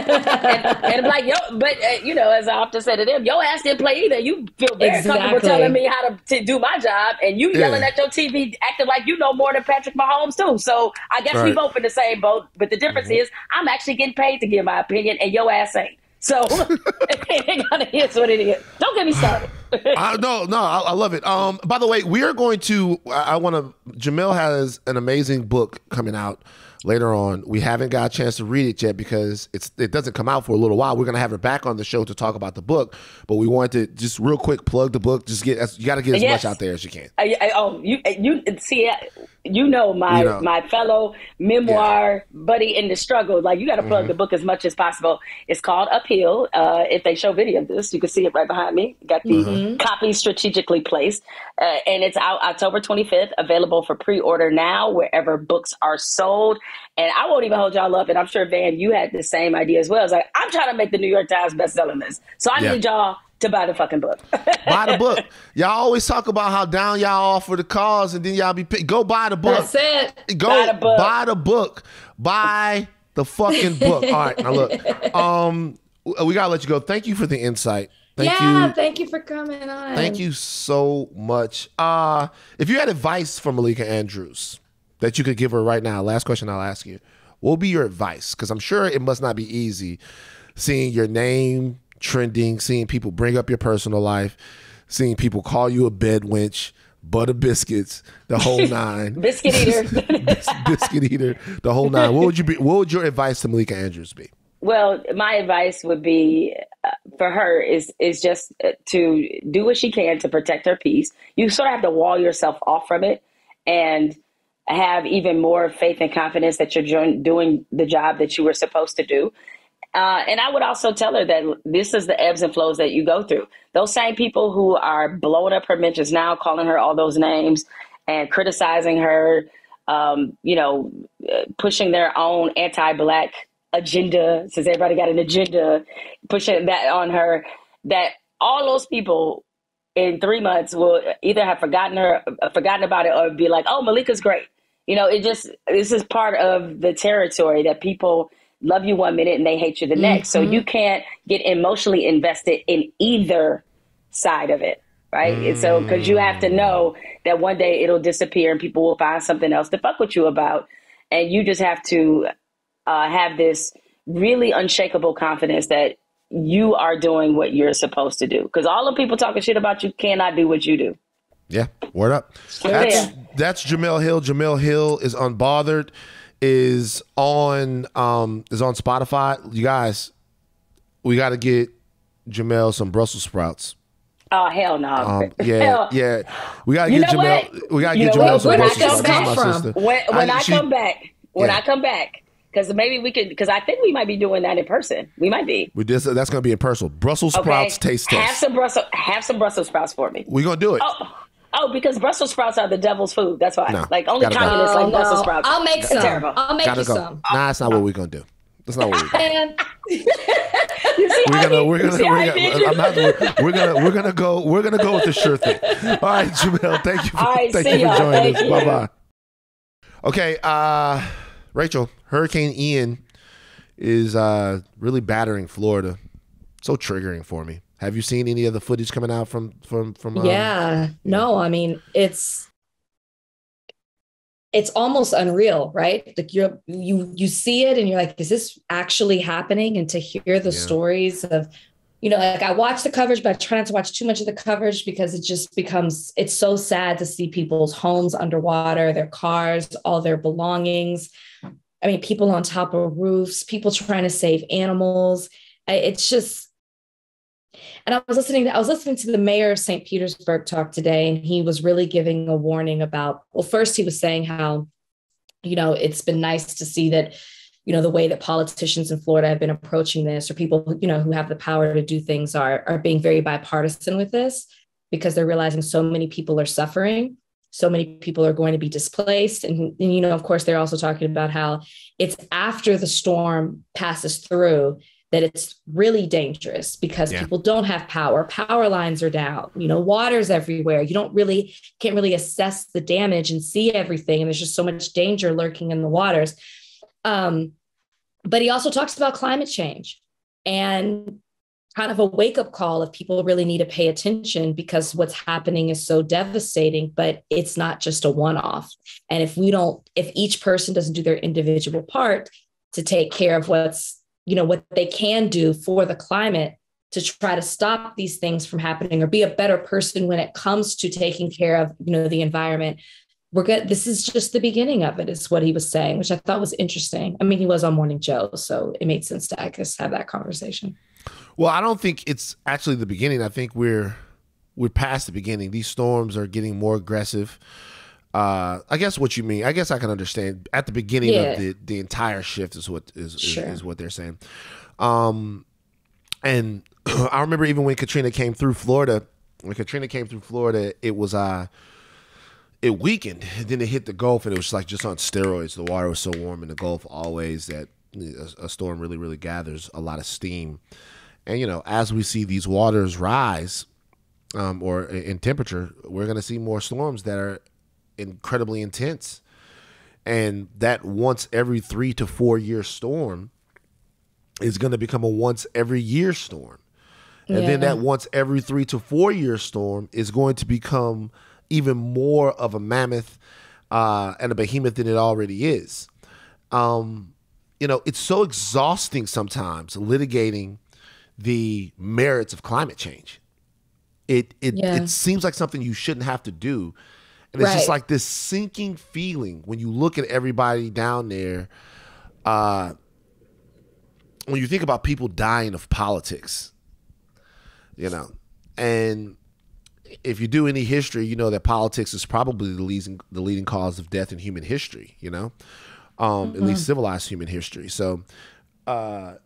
and, and I'm like yo, but uh, you know, as I often say to them, your ass didn't play either. You feel very exactly. comfortable telling me how to, to do my job, and you yelling yeah. at your T V, acting like you know more than Patrick Mahomes too. So I guess right. we both in the same boat. But the difference mm-hmm. is, I'm actually getting paid to give my opinion, and your ass ain't. So it's what it is. Don't get me started. I, no, no, I, I love it. Um, by the way, we are going to. I, I want to. Jemele has an amazing book coming out later on. We haven't got a chance to read it yet because it's it doesn't come out for a little while. We're gonna have her back on the show to talk about the book, but we wanted to just real quick plug the book. Just get you got to get as yes. much out there as you can. I, I, oh, you you see, you know my you know. my fellow memoir yeah. buddy in the struggle. Like you got to plug mm-hmm. the book as much as possible. It's called Uphill. Uh, if they show video of this, you can see it right behind me. Got the mm-hmm. copy strategically placed, uh, and it's out October twenty-fifth. Available for pre-order now wherever books are sold. And I won't even hold y'all up. And I'm sure, Van, you had the same idea as well. It's like, I'm trying to make the New York Times bestseller list. So I yeah. need y'all to buy the fucking book. Buy the book. Y'all always talk about how down y'all are for the cause and then y'all be picked. Go buy the book. That's it. Go buy the book. Buy the book. Buy the fucking book. All right. Now, look, um, we got to let you go. Thank you for the insight. Thank yeah, you. Thank you for coming on. Thank you so much. Uh, if you had advice for Malika Andrews that you could give her right now, last question I'll ask you, what would be your advice? Because I'm sure it must not be easy seeing your name trending, seeing people bring up your personal life, seeing people call you a bed wench, butter biscuits, the whole nine. Biscuit eater. Bis biscuit eater, the whole nine. What would you be? What would your advice to Malika Andrews be? Well, my advice would be uh, for her is is just to do what she can to protect her peace. You sort of have to wall yourself off from it and have even more faith and confidence that you're doing the job that you were supposed to do. Uh, and I would also tell her that this is the ebbs and flows that you go through. Those same people who are blowing up her mentions now, calling her all those names and criticizing her, um, you know, pushing their own anti-Black agenda, since everybody got an agenda, pushing that on her, that all those people in three months will either have forgotten her, forgotten about it, or be like, oh, Malika's great. You know, it just, this is part of the territory that people love you one minute and they hate you the next. Mm-hmm. So you can't get emotionally invested in either side of it, right? Mm-hmm. And so, because you have to know that one day it'll disappear and people will find something else to fuck with you about. And you just have to uh, have this really unshakable confidence that you are doing what you're supposed to do. Because all the people talking shit about you cannot do what you do. Yeah, word up. That's, yeah. that's Jemele Hill. Jemele Hill Is Unbothered is on um, is on Spotify. You guys, we got to get Jemele some Brussels sprouts. Oh, hell no. Um, yeah, hell. yeah. We got to get Jemele. We got to get Jemele some Brussels sprouts. When, when I, I she, come back, when yeah. I come back, because maybe we could, because I think we might be doing that in person. We might be. We just, that's going to be in person. Brussels okay. sprouts taste test. Have some Brussels, have some Brussels sprouts for me. We're going to do it. Oh. Oh, because Brussels sprouts are the devil's food. That's why. No, like, only communists go. like oh, Brussels no. sprouts. I'll make it's some. Terrible. I'll make gotta you go. some. Nah, that's not what we're going to do. That's not what we're going to do. We're going to, we're going to, we're going to, we're going to go, we're going to go with the sure thing. All right, Jemele, thank you for, right, thank you for joining us. Bye-bye. Okay, uh, Rachel, Hurricane Ian is uh, really battering Florida. So triggering for me. Have you seen any of the footage coming out from from from? Um, yeah, no, I mean it's it's almost unreal, right? Like you you you see it and you're like, is this actually happening? And to hear the yeah. stories of, you know, like I watch the coverage, but I try not to watch too much of the coverage because it just becomes it's so sad to see people's homes underwater, their cars, all their belongings. I mean, people on top of roofs, people trying to save animals. It's just. And I was listening to, I was listening to the mayor of Saint Petersburg talk today, and he was really giving a warning about, well, first he was saying how, you know, it's been nice to see that, you know, the way that politicians in Florida have been approaching this, or people, you know, who have the power to do things are, are being very bipartisan with this because they're realizing so many people are suffering. So many people are going to be displaced. And, and, you know, of course, they're also talking about how it's after the storm passes through that it's really dangerous because yeah. people don't have power. Power lines are down, you know, water's everywhere. You don't really, can't really assess the damage and see everything. And there's just so much danger lurking in the waters. Um, but he also talks about climate change and kind of a wake-up call if people really need to pay attention because what's happening is so devastating, but it's not just a one-off. And if we don't, if each person doesn't do their individual part to take care of what's, you know, what they can do for the climate to try to stop these things from happening or be a better person when it comes to taking care of, you know, the environment. We're good. This is just the beginning of it is what he was saying, which I thought was interesting. I mean, he was on Morning Joe, so it made sense to, I guess, have that conversation. Well, I don't think it's actually the beginning. I think we're, we're past the beginning. These storms are getting more aggressive. Uh, I guess what you mean. I guess I can understand at the beginning yeah. of the, the entire shift is what is, is, sure. is what they're saying. Um, and I remember even when Katrina came through Florida, when Katrina came through Florida, it was uh, it weakened. And then it hit the Gulf, and it was like just on steroids. The water was so warm in the Gulf always that a, a storm really, really gathers a lot of steam. And you know, as we see these waters rise, um, or in temperature, we're going to see more storms that are incredibly intense, and that once every three to four year storm is going to become a once every year storm, and yeah. then that once every three to four year storm is going to become even more of a mammoth uh and a behemoth than it already is. Um you know, it's so exhausting sometimes litigating the merits of climate change. It it, yeah. it seems like something you shouldn't have to do. And it's right. just like this sinking feeling when you look at everybody down there. Uh, when you think about people dying of politics, you know, and if you do any history, you know that politics is probably the leading the leading cause of death in human history. You know, um, mm-hmm. at least civilized human history. So, uh,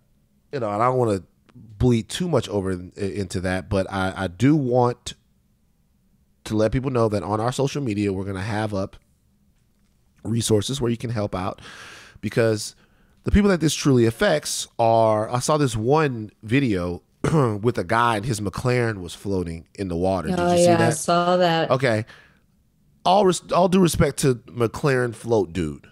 you know, and I don't want to bleed too much over in, into that, but I, I do want. to let people know that on our social media, we're going to have up resources where you can help out, because the people that this truly affects are, I saw this one video with a guy and his McLaren was floating in the water. Oh, Did you yeah, see that? I saw that. Okay. All, res all due respect to McLaren float dude.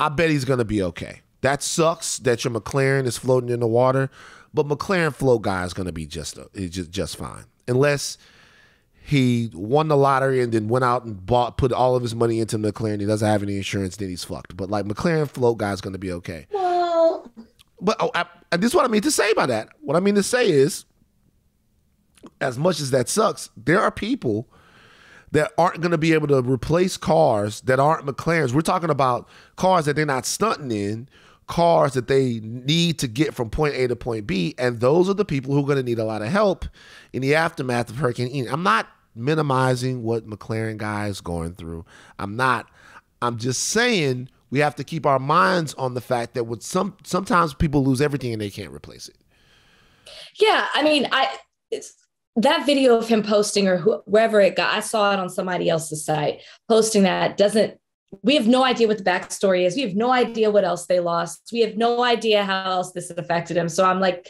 I bet he's going to be okay. That sucks that your McLaren is floating in the water, but McLaren float guy is going to be just, uh, just, just fine. Unless He won the lottery and then went out and bought, put all of his money into McLaren. He doesn't have any insurance. Then he's fucked. But like McLaren float guy's going to be okay. Well, but oh, I, I, this is what I mean to say by that. What I mean to say is, as much as that sucks, there are people that aren't going to be able to replace cars that aren't McLarens. We're talking about cars that they're not stunting in, cars that they need to get from point A to point B, and those are the people who are going to need a lot of help in the aftermath of Hurricane Ian. I'm not minimizing what McLaren guy is going through. I'm not. I'm just saying we have to keep our minds on the fact that with some sometimes people lose everything and they can't replace it. Yeah, I mean, I... It's, that video of him posting or wh wherever it got, I saw it on somebody else's site posting that doesn't, we have no idea what the backstory is. We have no idea what else they lost. We have no idea how else this affected him. So I'm like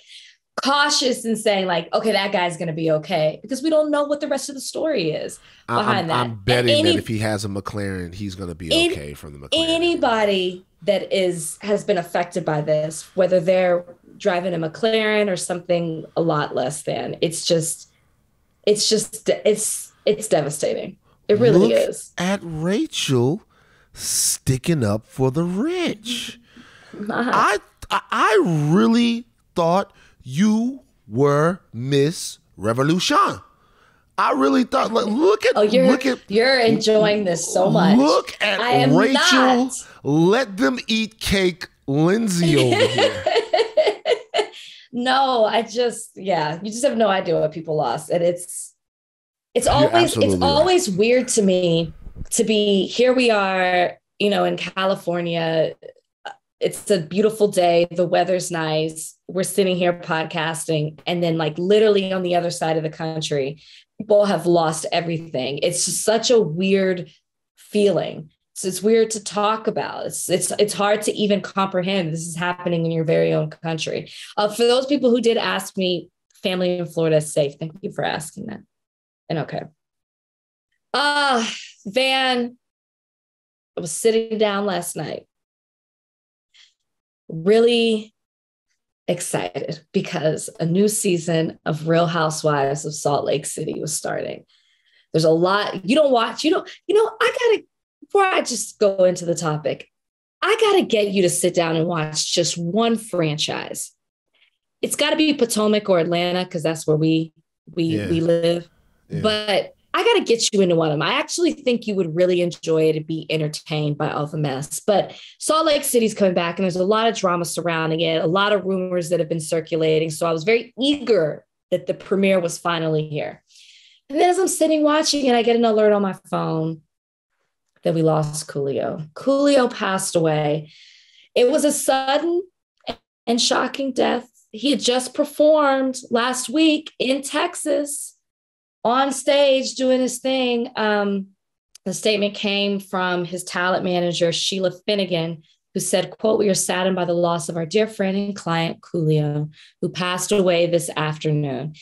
cautious in saying like, okay, that guy's going to be okay because we don't know what the rest of the story is behind I'm, that. I'm betting any, that if he has a McLaren, he's going to be any, okay from the McLaren. Anybody that is, has been affected by this, whether they're driving a McLaren or something a lot less than, it's just, it's just, it's, it's devastating. It really Look is. At Rachel sticking up for the rich. I, I really thought you were Miss Revolution. I really thought, like, look at, oh, you're, look at, you're enjoying this so much. Look at I am Rachel. Not. Let them eat cake, Lindsay over here. No, I just, yeah, you just have no idea what people lost. And it's, it's always, it's always right. weird to me to be, here we are, you know, in California, it's a beautiful day. The weather's nice. We're sitting here podcasting. And then like literally on the other side of the country, people have lost everything. It's just such a weird feeling. So it's weird to talk about. It's, it's it's hard to even comprehend this is happening in your very own country. Uh, for those people who did ask me, family in Florida is safe. Thank you for asking that. And okay. Uh, Van, I was sitting down last night. Really excited because a new season of Real Housewives of Salt Lake City was starting. There's a lot. You don't watch. You don't. You know, I got to. Before I just go into the topic, I got to get you to sit down and watch just one franchise. It's got to be Potomac or Atlanta because that's where we we yeah. we live. Yeah. But I got to get you into one of them. I actually think you would really enjoy it and be entertained by all the mess. But Salt Lake City's coming back and there's a lot of drama surrounding it, a lot of rumors that have been circulating. So I was very eager that the premiere was finally here. And then as I'm sitting watching it, I get an alert on my phone that we lost Coolio. Coolio passed away. It was a sudden and shocking death. He had just performed last week in Texas on stage doing his thing. Um, the statement came from his talent manager, Sheila Finnegan, who said, quote, "We are saddened by the loss of our dear friend and client Coolio, who passed away this afternoon."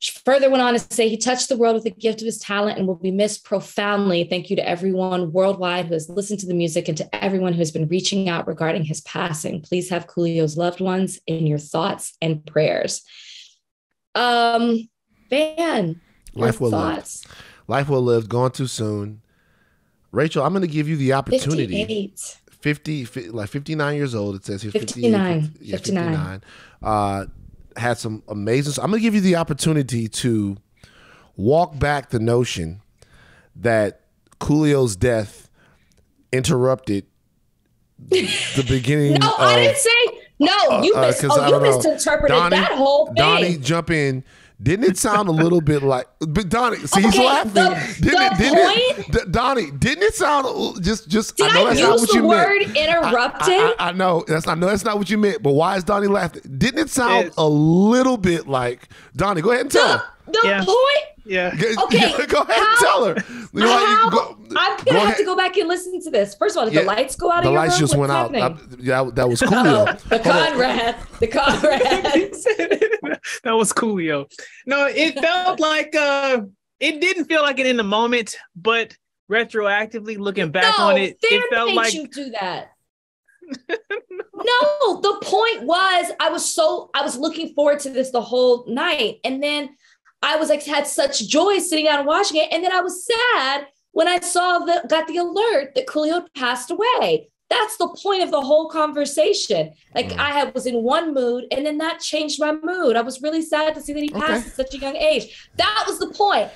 She further went on to say he touched the world with the gift of his talent and will be missed profoundly. Thank you to everyone worldwide who has listened to the music and to everyone who has been reaching out regarding his passing. Please have Coolio's loved ones in your thoughts and prayers. Um, Van, life well lived. Life well lived, gone too soon. Rachel, I'm going to give you the opportunity. fifty-eight. fifty, like fifty-nine years old. It says he's fifty-nine. fifty, yeah, fifty-nine. fifty-nine. Uh, had some amazing. So I'm going to give you the opportunity to walk back the notion that Coolio's death interrupted the beginning. No, of, I didn't say. No, uh, you, mis uh, oh, you misinterpreted Donnie, that whole thing. Donnie, jump in. Didn't it sound a little bit like? But Donnie, see, okay, he's laughing. The, didn't, the didn't point, it, Donnie, didn't it sound just just? Did I, know I that's use not what the you word meant. Interrupted? I, I, I, I know that's I know that's not what you meant. But why is Donnie laughing? Didn't it sound it's, a little bit like Donnie? Go ahead and tell the, her. The yeah. point. Yeah. Okay. Go ahead how, and tell her. You know, how, go, I'm gonna go have ahead. to go back and listen to this. First of all, did yeah, the lights go out? The of lights your room? just What's went happening? out. I, yeah, that was Coolio. the Conrad. The Conrad. That was Coolio. No, it felt like uh, it didn't feel like it in the moment, but retroactively looking back no, on it, it felt made like you do that. No, the point was I was so I was looking forward to this the whole night, and then I was like, had such joy sitting down and watching it. And then I was sad when I saw the, got the alert that Coolio passed away. That's the point of the whole conversation. Like mm. I had, was in one mood and then that changed my mood. I was really sad to see that he passed okay. at such a young age. That was the point.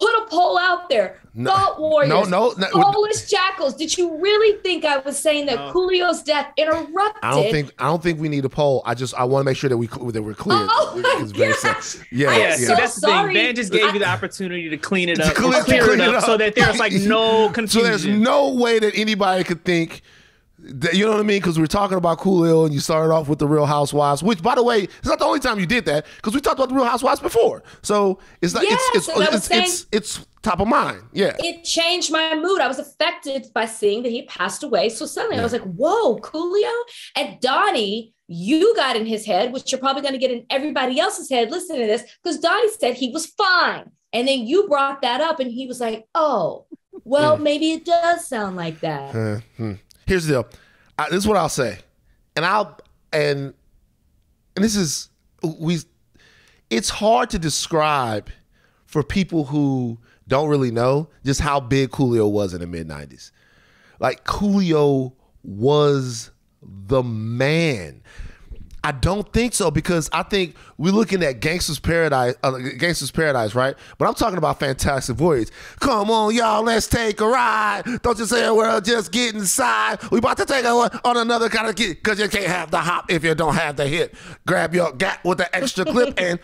Put a poll out there. No, Thought Warriors, no, no, no. Soulless Jackals. Did you really think I was saying that no. Coolio's death interrupted? I don't think I don't think we need a poll. I just I want to make sure that we that we're clear. Oh my it's very gosh. Yeah, yeah. So that's the sorry. thing. Van just gave I, you the opportunity to clean it up, clear, clear clean it up, it up so that there's like no confusion. So there's no way that anybody could think. You know what I mean? Because we were talking about Coolio and you started off with the Real Housewives, which, by the way, it's not the only time you did that because we talked about the Real Housewives before. So it's not, yeah, it's, so it's, it's, saying, it's, it's top of mind. Yeah. It changed my mood. I was affected by seeing that he passed away. So suddenly yeah. I was like, whoa, Coolio? And Donnie, you got in his head, which you're probably going to get in everybody else's head listening to this, because Donnie said he was fine. And then you brought that up and he was like, oh, well, mm. maybe it does sound like that. Mm-hmm. Here's the deal. I, this is what I'll say, and I'll and and this is we. It's hard to describe for people who don't really know just how big Coolio was in the mid nineties. Like Coolio was the man. I don't think so because I think we're looking at Gangsta's Paradise, uh, Gangsta's Paradise, right? But I'm talking about Fantastic Voyage. Come on, y'all, let's take a ride. Don't you say a word, just get inside. We about to take a on another kind of kid because you can't have the hop if you don't have the hit. Grab your gat with the extra clip and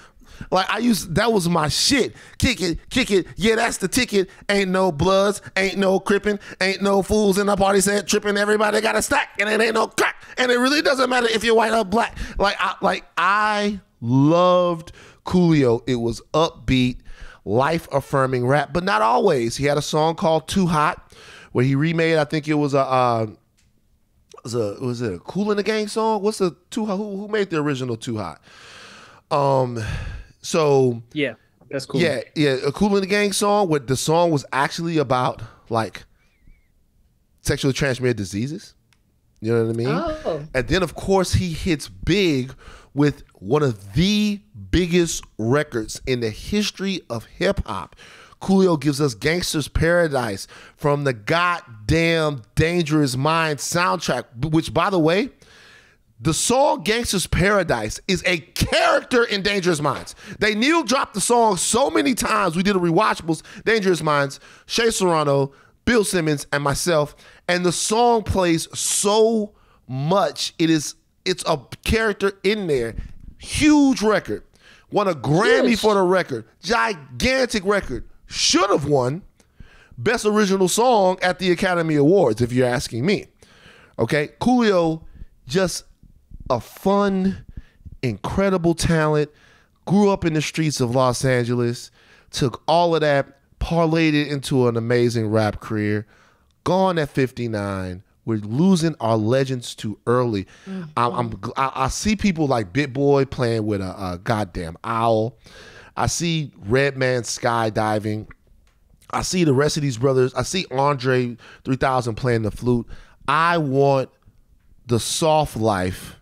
like I used, that was my shit. Kick it, kick it. Yeah, that's the ticket. Ain't no bloods, ain't no crippin', ain't no fools in the party set tripping. Everybody got a stack, and it ain't no crack. And it really doesn't matter if you're white or black. Like I, like I loved Coolio. It was upbeat, life affirming rap, but not always. He had a song called "Too Hot," where he remade. I think it was a. Uh, was a was it a Kool and the Gang song? What's the Too Hot? Who, who made the original "Too Hot"? Um. So yeah, that's cool. Yeah, yeah, a Kool and the Gang song. What the song was actually about, like sexually transmitted diseases. You know what I mean? Oh. And then of course he hits big with one of the biggest records in the history of hip hop. Coolio gives us Gangsta's Paradise from the goddamn Dangerous Minds soundtrack, which, by the way, the song Gangsta's Paradise is a character in Dangerous Minds. They Neil dropped the song so many times. We did a rewatchables, Dangerous Minds, Shea Serrano, Bill Simmons, and myself. And the song plays so much. It is, it's a character in there. Huge record. Won a Grammy Huge. for the record. Gigantic record. Should have won Best Original Song at the Academy Awards, if you're asking me. Okay? Coolio just... a fun, incredible talent, grew up in the streets of Los Angeles, took all of that, parlayed it into an amazing rap career, gone at fifty-nine. We're losing our legends too early. Mm-hmm. I, I'm, I, I see people like Bit Boy playing with a, a goddamn owl. I see Redman skydiving. I see the rest of these brothers. I see Andre three thousand playing the flute. I want the soft life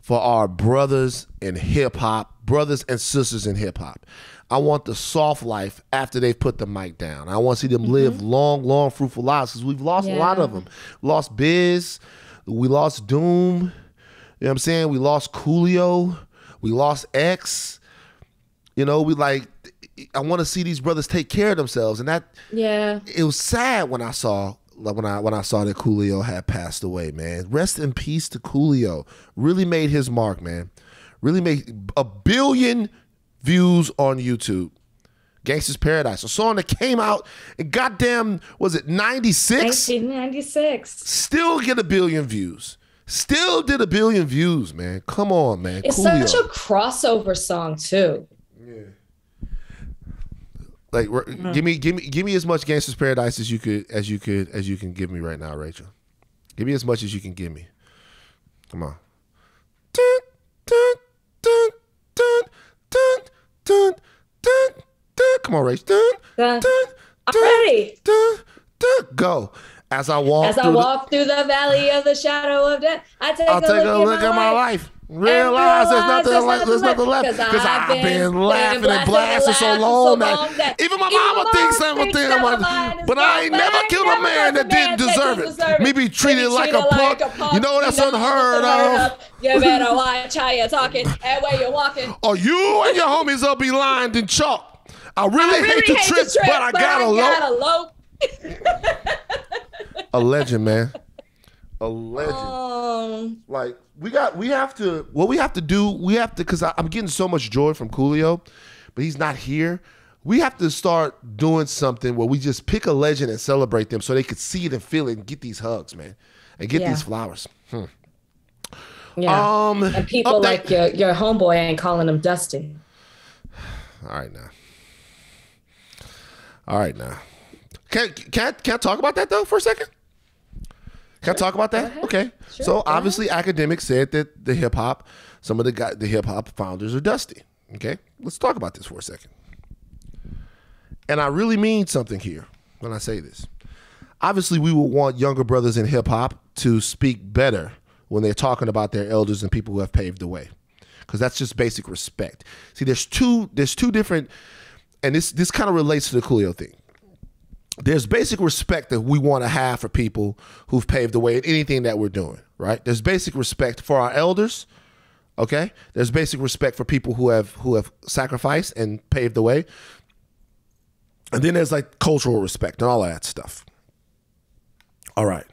for our brothers in hip-hop, brothers and sisters in hip-hop. I want the soft life after they've put the mic down. I want to see them mm-hmm. live long, long, fruitful lives because we've lost yeah. a lot of them. Lost Biz. We lost Doom. You know what I'm saying? We lost Coolio. We lost X. You know, we like, I want to see these brothers take care of themselves. And that, yeah, it was sad when I saw Like when I when I saw that Coolio had passed away, man. Rest in peace to Coolio. Really made his mark, man. Really made a billion views on YouTube. Gangsta's Paradise, a song that came out in goddamn, was it ninety-six? nineteen ninety-six. Still get a billion views. Still did a billion views, man. Come on, man. It's Coolio. Such a crossover song too. Yeah. Like, mm. give me, give me, give me as much Gangsta's Paradise as you could, as you could, as you can give me right now, Rachel. Give me as much as you can give me. Come on. Dun, dun, dun, dun, dun, dun, dun, dun. Come on, Rachel. Dun, dun, dun, I'm ready. Dun, dun, dun. Go. As I walk, as I through, walk the, through the valley of the shadow of death, I take I'll a take look, a at, look my at my life. life. Realize, realize there's nothing, there's like, there's nothing left because I've been, been laughing and blasting so long now. That even my mama thinks I'm a thing, but I ain't never killed a man that didn't deserve it. Me be treated like a punk, you know that's unheard of. You better watch how you're talking and where you're walking. Or you and your homies will be lined in chalk. I really hate the trip, but I gotta low. A legend, man. A legend. Um, like we got, we have to. What we have to do, we have to, because I'm getting so much joy from Coolio, but he's not here. We have to start doing something where we just pick a legend and celebrate them, so they could see it and feel it and get these hugs, man, and get yeah. these flowers. Hmm. Yeah. Um, and people like your your homeboy ain't calling him Dusty. All right now. All right now. Can can can I talk about that though for a second? Can I talk about that? Okay. Sure, so obviously ahead. Academics said that the hip hop, some of the guy, the hip hop founders are dusty. Okay. Let's talk about this for a second. And I really mean something here when I say this. Obviously we would want younger brothers in hip hop to speak better when they're talking about their elders and people who have paved the way. Because that's just basic respect. See, there's two, there's two different, and this, this kind of relates to the Coolio thing. There's basic respect that we want to have for people who've paved the way in anything that we're doing, right? There's basic respect for our elders, okay? There's basic respect for people who have who have sacrificed and paved the way. And then there's like cultural respect and all of that stuff. All right.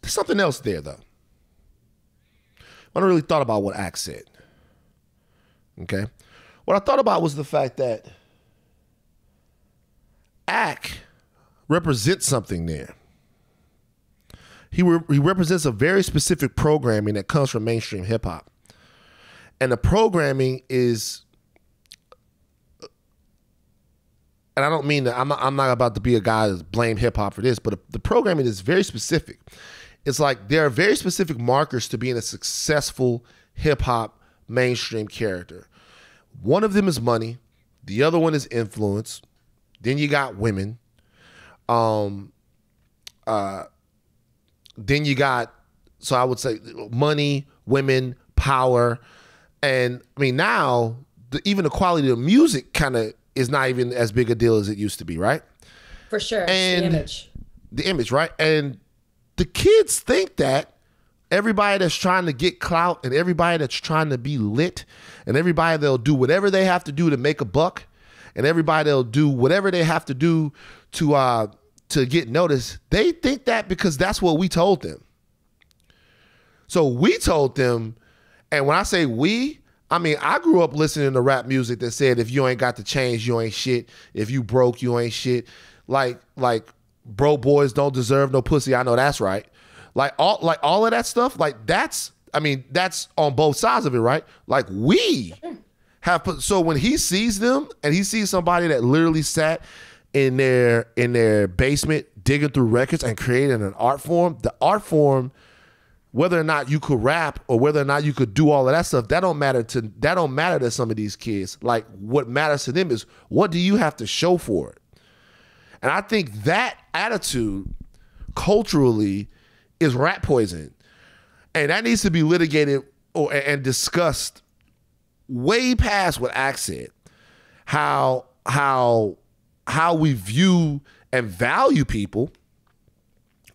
There's something else there, though. I haven't really thought about what Axe said, okay? What I thought about was the fact that Ack represents something there. He, re he represents a very specific programming that comes from mainstream hip hop. And the programming is, and I don't mean that, I'm not, I'm not about to be a guy that's blame hip hop for this, but the programming is very specific. It's like there are very specific markers to being a successful hip hop mainstream character. One of them is money. The other one is influence. Then you got women. Um, uh, then you got, so I would say money, women, power. And I mean, now, the, even the quality of music kind of is not even as big a deal as it used to be, right? For sure. And the image. The image, right? And the kids think that everybody that's trying to get clout and everybody that's trying to be lit and everybody that'll do whatever they have to do to make a buck and everybody will do whatever they have to do to uh, to get noticed, they think that because that's what we told them. So we told them, and when I say we, I mean, I grew up listening to rap music that said, if you ain't got the change, you ain't shit. If you broke, you ain't shit. Like, like bro boys don't deserve no pussy. I know that's right. Like all, like all of that stuff, like that's, I mean, that's on both sides of it, right? Like we... Have put, so when he sees them and he sees somebody that literally sat in their in their basement digging through records and creating an art form, the art form, whether or not you could rap or whether or not you could do all of that stuff, that don't matter to that don't matter to some of these kids. Like what matters to them is what do you have to show for it? And I think that attitude culturally is rat poison, and that needs to be litigated or and discussed way past what Axe said, how how how we view and value people,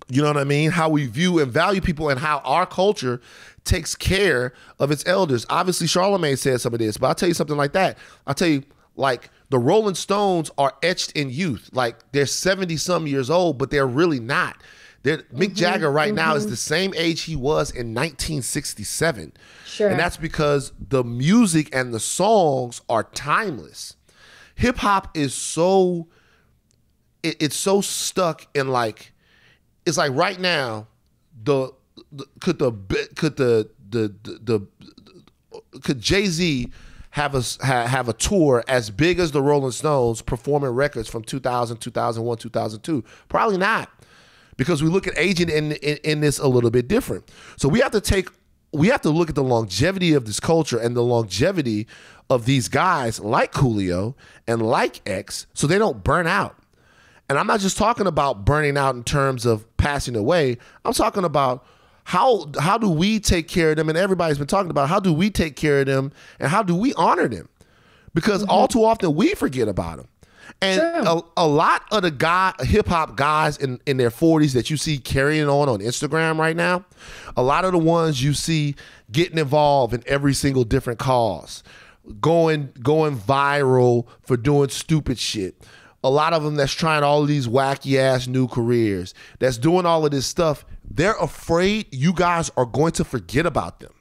you know what I mean? How we view and value people and how our culture takes care of its elders. Obviously, Charlemagne said some of this, but I'll tell you something like that. I'll tell you, like, the Rolling Stones are etched in youth. Like, they're seventy-some years old, but they're really not. They're, mm-hmm, Mick Jagger right mm-hmm. now is the same age he was in nineteen sixty-seven. Sure. And that's because the music and the songs are timeless. Hip hop is so, it, it's so stuck in like, it's like right now, the, the could the could the the the, the could Jay-Z have a have a tour as big as the Rolling Stones performing records from two thousand, two thousand one, two thousand two? Probably not. Because we look at aging in, in, in this a little bit different. So we have to take, we have to look at the longevity of this culture and the longevity of these guys like Coolio and like X so they don't burn out. And I'm not just talking about burning out in terms of passing away. I'm talking about how how do we take care of them? And everybody's been talking about how do we take care of them and how do we honor them? Because mm-hmm. all too often we forget about them. And yeah. a, a lot of the guy, hip-hop guys in, in their forties that you see carrying on on Instagram right now, a lot of the ones you see getting involved in every single different cause, going going viral for doing stupid shit. A lot of them that's trying all these wacky-ass new careers, that's doing all of this stuff, they're afraid you guys are going to forget about them.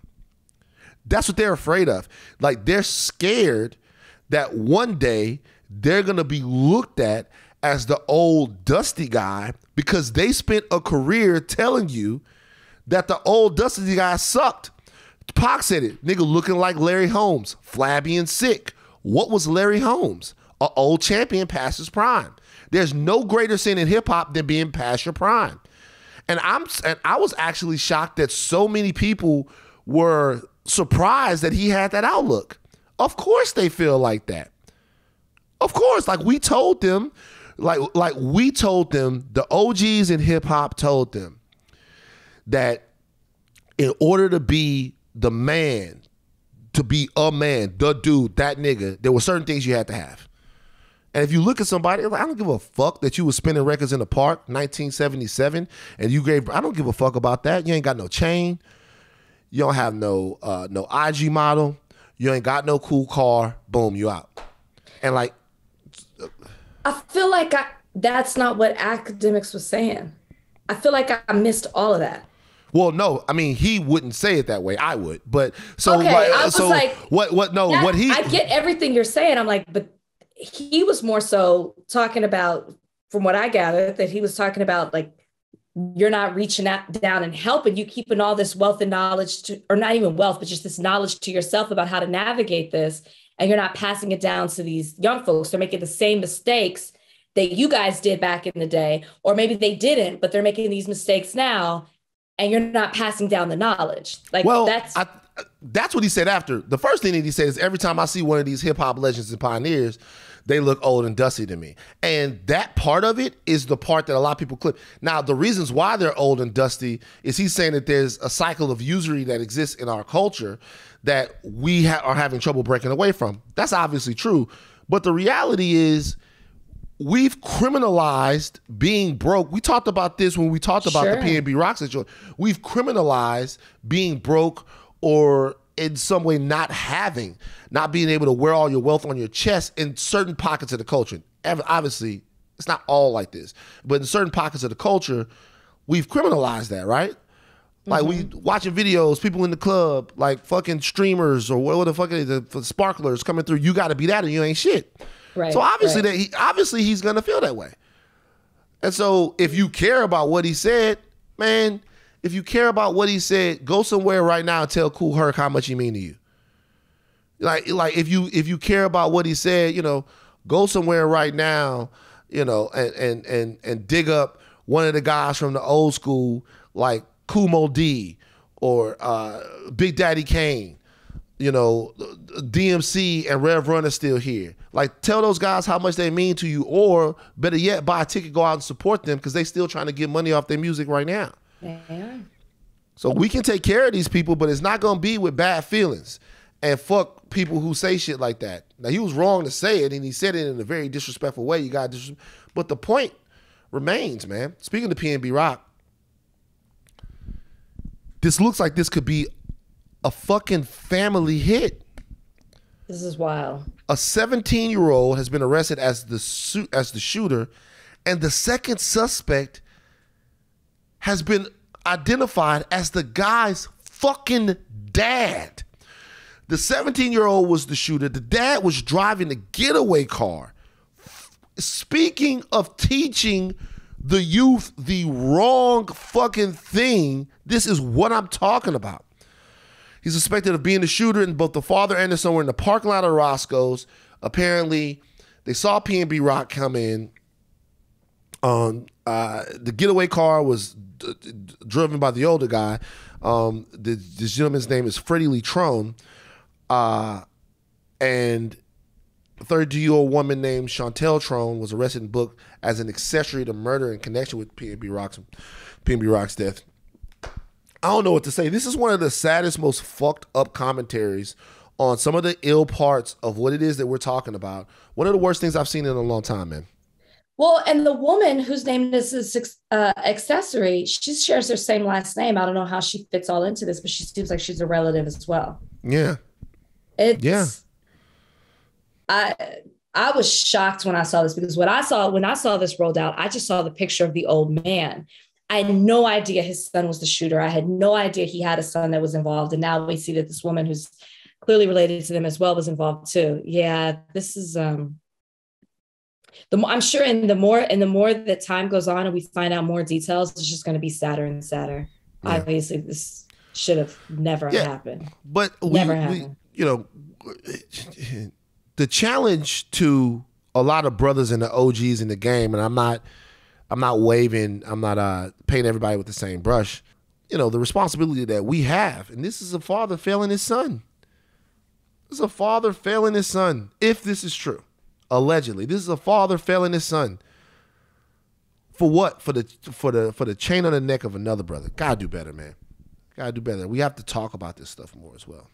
That's what they're afraid of. Like, they're scared that one day they're going to be looked at as the old dusty guy because they spent a career telling you that the old dusty guy sucked. Pac said it. Nigga looking like Larry Holmes, flabby and sick. What was Larry Holmes? An old champion past his prime. There's no greater sin in hip hop than being past your prime. And I'm and I was actually shocked that so many people were surprised that he had that outlook. Of course they feel like that. Of course, like we told them, like like we told them, the O Gs in hip hop told them that in order to be the man, to be a man, the dude, that nigga, there were certain things you had to have. And if you look at somebody, I don't give a fuck that you were spinning records in the park, nineteen seventy-seven, and you gave, I don't give a fuck about that. You ain't got no chain. You don't have no uh, no I G model. You ain't got no cool car. Boom, you out. And like, I feel like I, that's not what academics was saying. I feel like I missed all of that. Well, no, I mean, he wouldn't say it that way. I would, but so, okay, like, I was so like, what, what, no, that, what he, I get everything you're saying. I'm like, but he was more so talking about, from what I gathered, that he was talking about, like, you're not reaching out down and helping, you keeping all this wealth and knowledge to, or not even wealth, but just this knowledge to yourself about how to navigate this. And you're not passing it down to these young folks. They're making the same mistakes that you guys did back in the day, or maybe they didn't, but they're making these mistakes now, and you're not passing down the knowledge. Like, well, that's I, that's what he said after. The first thing that he said is, every time I see one of these hip hop legends and pioneers, they look old and dusty to me. And that part of it is the part that a lot of people clip. Now, the reasons why they're old and dusty is he's saying that there's a cycle of usury that exists in our culture that we ha are having trouble breaking away from. That's obviously true. But the reality is, we've criminalized being broke. We talked about this when we talked about sure. the P N B Rock situation. We've criminalized being broke, or in some way not having, not being able to wear all your wealth on your chest in certain pockets of the culture. Obviously, it's not all like this, but in certain pockets of the culture, we've criminalized that, right? Like, mm-hmm. we watching videos, people in the club, like fucking streamers or whatever the fuck it is, the, the sparklers coming through. You got to be that, or you ain't shit. Right. So obviously, right. that he, obviously he's gonna feel that way. And so, if you care about what he said, man, if you care about what he said, go somewhere right now and tell Cool Herc how much he mean to you. Like, like if you if you care about what he said, you know, go somewhere right now, you know, and and and and dig up one of the guys from the old school, like Kumo D or uh, Big Daddy Kane, you know, D M C and Rev Run are still here. Like, tell those guys how much they mean to you, or better yet, buy a ticket, go out and support them, because they still trying to get money off their music right now. Yeah. So we can take care of these people, but it's not going to be with bad feelings and fuck people who say shit like that. Now, he was wrong to say it, and he said it in a very disrespectful way. You got dis- But the point remains, man. Speaking to P N B Rock, this looks like this could be a fucking family hit. This is wild. A seventeen-year-old has been arrested as the as the shooter, and the second suspect has been identified as the guy's fucking dad. The seventeen-year-old was the shooter. The dad was driving a getaway car. Speaking of teaching the youth the wrong fucking thing, this is what I'm talking about. He's suspected of being the shooter, and both the father and the son were in the parking lot of Roscoe's. Apparently, they saw P N B Rock come in. Um, uh, the getaway car was d d driven by the older guy. Um, the, this gentleman's name is Freddie Letrone, uh, and a thirty-year-old woman named Chantel Trone was arrested and booked as an accessory to murder in connection with P N B Rock's P N B Rock's death. I don't know what to say. This is one of the saddest, most fucked up commentaries on some of the ill parts of what it is that we're talking about. One of the worst things I've seen in a long time, man. Well, and the woman whose name this is uh, accessory, she shares her same last name. I don't know how she fits all into this, but she seems like she's a relative as well. Yeah. It's, yeah. I I was shocked when I saw this because what I saw when I saw this rolled out, I just saw the picture of the old man. I had no idea his son was the shooter. I had no idea he had a son that was involved. And now we see that this woman who's clearly related to them as well was involved too. Yeah, this is... um. The more, I'm sure, and the more and the more that time goes on and we find out more details, it's just going to be sadder and sadder. Yeah. Obviously, this should have never yeah. happened. But never we, happened. We, you know, the challenge to a lot of brothers and the O Gs in the game, and I'm not, I'm not waving, I'm not uh, painting everybody with the same brush. You know, the responsibility that we have, and this is a father failing his son. This is a father failing his son. If this is true. Allegedly, this is a father failing his son. For what? For the for the for the chain on the neck of another brother. Gotta do better, man. Gotta do better. We have to talk about this stuff more as well.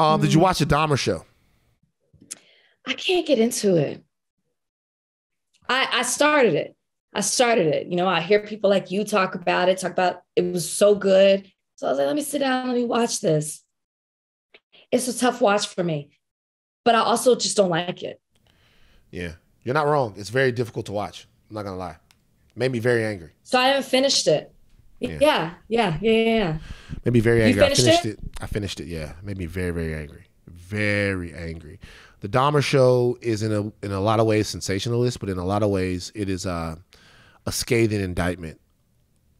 Um, mm. Did you watch the Dahmer show? I can't get into it. I I started it. I started it. You know, I hear people like you talk about it. Talk about it was so good. So I was like, let me sit down. Let me watch this. It's a tough watch for me, but I also just don't like it. Yeah, you're not wrong. It's very difficult to watch. I'm not going to lie. It made me very angry. So I haven't finished it. Yeah, yeah, yeah, yeah. yeah. Made me very angry. You finished I finished it? it. I finished it, yeah. It made me very, very angry. Very angry. The Dahmer show is in a, in a lot of ways sensationalist, but in a lot of ways it is a, a scathing indictment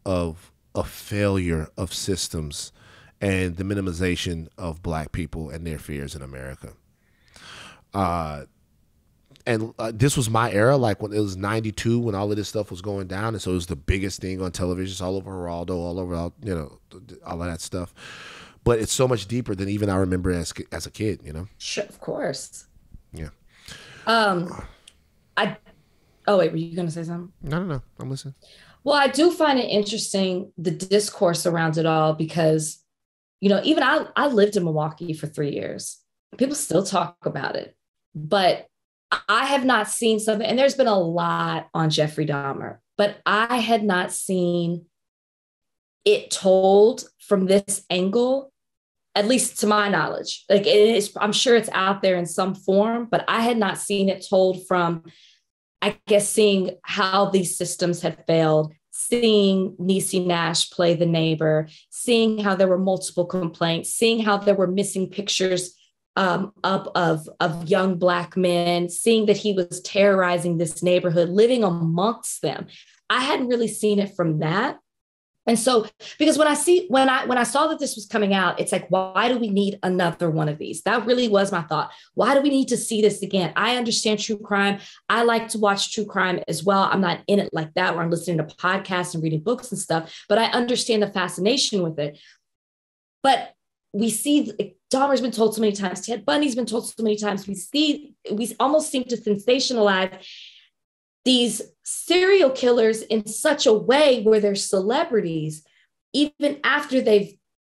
of a failure of systems and the minimization of black people and their fears in America. Uh... And uh, this was my era, like when it was ninety-two, when all of this stuff was going down. And so it was the biggest thing on television. It's all over Geraldo, all over, all, you know, all of that stuff. But it's so much deeper than even I remember as, as a kid, you know? Sure, of course. Yeah. Um, I. Oh, wait, were you going to say something? No, no, no. I'm listening. Well, I do find it interesting, the discourse around it all, because, you know, even I, I lived in Milwaukee for three years. People still talk about it. But I have not seen something, and there's been a lot on Jeffrey Dahmer, but I had not seen it told from this angle, at least to my knowledge. Like it is, I'm sure it's out there in some form, but I had not seen it told from, I guess, seeing how these systems had failed, seeing Niecy Nash play the neighbor, seeing how there were multiple complaints, seeing how there were missing pictures Um, up of, of young black men, seeing that he was terrorizing this neighborhood, living amongst them. I hadn't really seen it from that. And so, because when I see, when I, when I saw that this was coming out, it's like, why do we need another one of these? That really was my thought. Why do we need to see this again? I understand true crime. I like to watch true crime as well. I'm not in it like that, where I'm listening to podcasts and reading books and stuff, but I understand the fascination with it. But we see Dahmer's been told so many times. Ted Bundy's been told so many times. We see, we almost seem to sensationalize these serial killers in such a way where they're celebrities, even after they've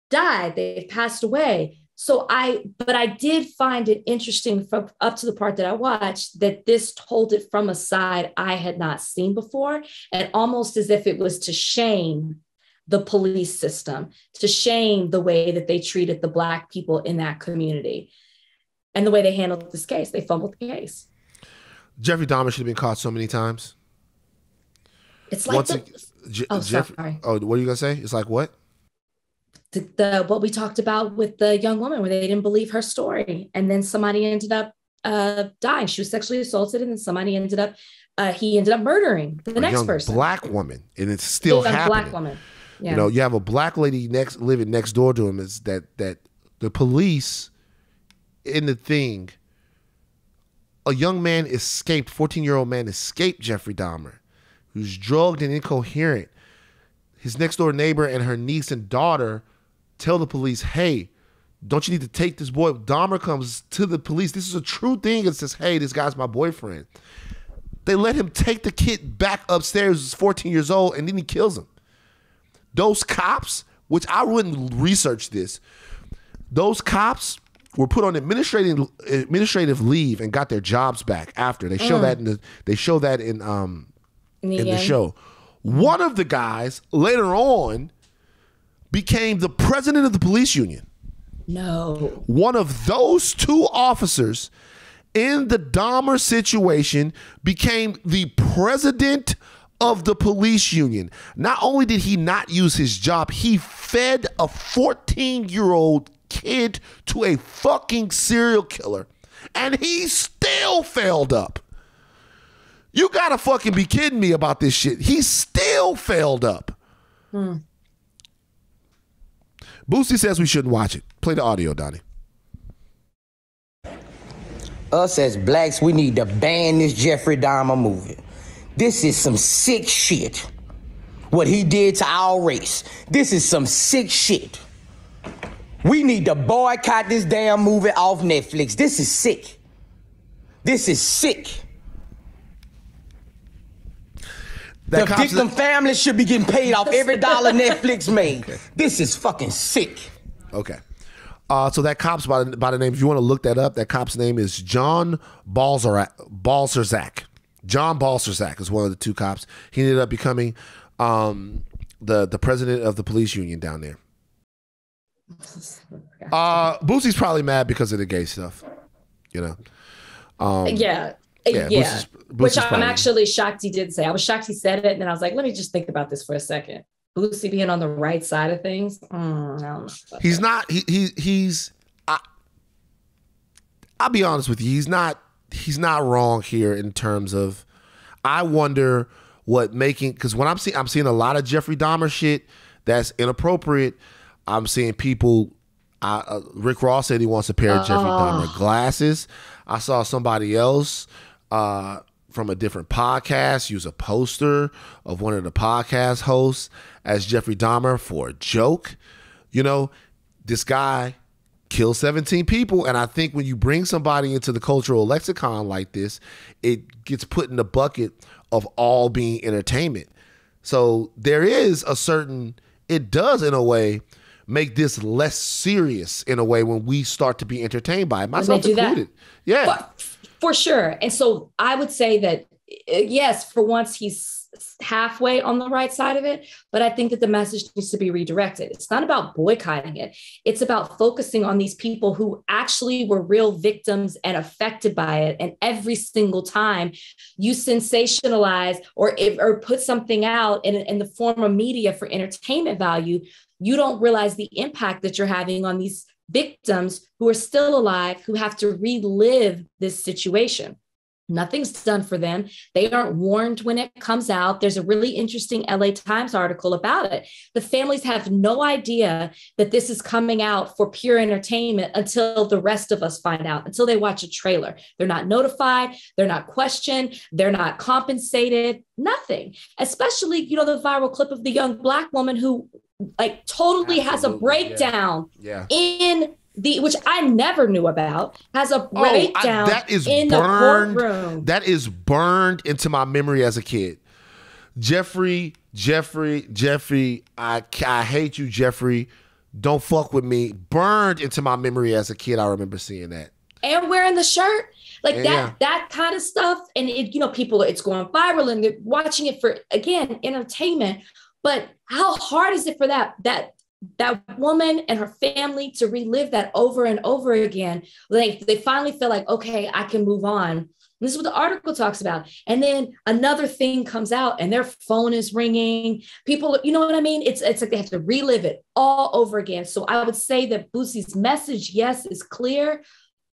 died, they've passed away. So I, but I did find it interesting from up to the part that I watched that this told it from a side I had not seen before, and almost as if it was to shame the police system, to shame the way that they treated the black people in that community and the way they handled this case. They fumbled the case. Jeffrey Dahmer should have been caught so many times. It's like, Once the, a, Je oh, Jeffrey, sorry. Oh, what are you gonna say? It's like what? The, the, what we talked about with the young woman where they didn't believe her story. And then somebody ended up uh, dying. She was sexually assaulted and then somebody ended up, uh, he ended up murdering the a next young person. Black woman, and it's still young happening. Black woman. Yeah. You know, you have a black lady next living next door to him. Is that that the police in the thing? A young man escaped, fourteen-year-old man escaped Jeffrey Dahmer, who's drugged and incoherent. His next door neighbor and her niece and daughter tell the police, "Hey, don't you need to take this boy?" Dahmer comes to the police. This is a true thing. It says, "Hey, this guy's my boyfriend." They let him take the kid back upstairs. He's fourteen years old, and then he kills him. Those cops which I wouldn't research this, those cops were put on administrative administrative leave and got their jobs back after. They show mm. that in the they show that in um in the, in the show. One of the guys later on became the president of the police union. No. One of those two officers in the Dahmer situation became the president of the police union. Not only did he not use his job, he fed a fourteen-year-old kid to a fucking serial killer, and he still failed up. You gotta fucking be kidding me about this shit. He still failed up. Hmm. Boosie says we shouldn't watch it. Play the audio, Donnie. Us as blacks, we need to ban this Jeffrey Dahmer movie. This is some sick shit. What he did to our race. This is some sick shit. We need to boycott this damn movie off Netflix. This is sick. This is sick. That the victim family should be getting paid off every dollar Netflix made. Okay. This is fucking sick. Okay. Uh, so that cop's by the, by the name, if you want to look that up, that cop's name is John Balzerzak. John Balzerzak is one of the two cops. He ended up becoming um, the, the president of the police union down there. Uh, Boosie's probably mad because of the gay stuff, you know? Um, yeah. Yeah, yeah. Boosie's, Boosie's which I'm probably. actually shocked he did say. I was shocked he said it, and then I was like, let me just think about this for a second. Boosie being on the right side of things. Mm, I don't know. He's not. He, he he's. I, I'll be honest with you. He's not. He's not wrong here in terms of. I wonder what making because when I'm seeing I'm seeing a lot of Jeffrey Dahmer shit that's inappropriate. I'm seeing people. I, uh, Rick Ross said he wants a pair of oh. Jeffrey Dahmer glasses. I saw somebody else. Uh, from a different podcast, use a poster of one of the podcast hosts as Jeffrey Dahmer for a joke. You know, this guy killed seventeen people. And I think when you bring somebody into the cultural lexicon like this, it gets put in the bucket of all being entertainment. So there is a certain, it does in a way make this less serious in a way when we start to be entertained by it. Myself included. That? Yeah. But for sure. And so I would say that, yes, for once, he's halfway on the right side of it. But I think that the message needs to be redirected. It's not about boycotting it. It's about focusing on these people who actually were real victims and affected by it. And every single time you sensationalize or, or put something out in, in the form of media for entertainment value, you don't realize the impact that you're having on these victims who are still alive, who have to relive this situation. Nothing's done for them. They aren't warned when it comes out. There's a really interesting L A Times article about it. The families have no idea that this is coming out for pure entertainment until the rest of us find out, until they watch a trailer. They're not notified. They're not questioned. They're not compensated. Nothing. Especially, you know, the viral clip of the young black woman who like totally Absolutely. has a breakdown yeah. Yeah. in the, which I never knew about, has a breakdown oh, I, that is in burned, the courtroom. That is burned into my memory as a kid. Jeffrey, Jeffrey, Jeffrey, I, I hate you, Jeffrey. Don't fuck with me. Burned into my memory as a kid. I remember seeing that. And wearing the shirt. Like yeah, that, yeah. that kind of stuff. And it, you know, people, it's going viral and they're watching it for, again, entertainment. But how hard is it for that that that woman and her family to relive that over and over again? Like they finally feel like, okay, I can move on. And this is what the article talks about. And then another thing comes out, and their phone is ringing. People, you know what I mean? It's it's like they have to relive it all over again. So I would say that Boosie's message, yes, is clear,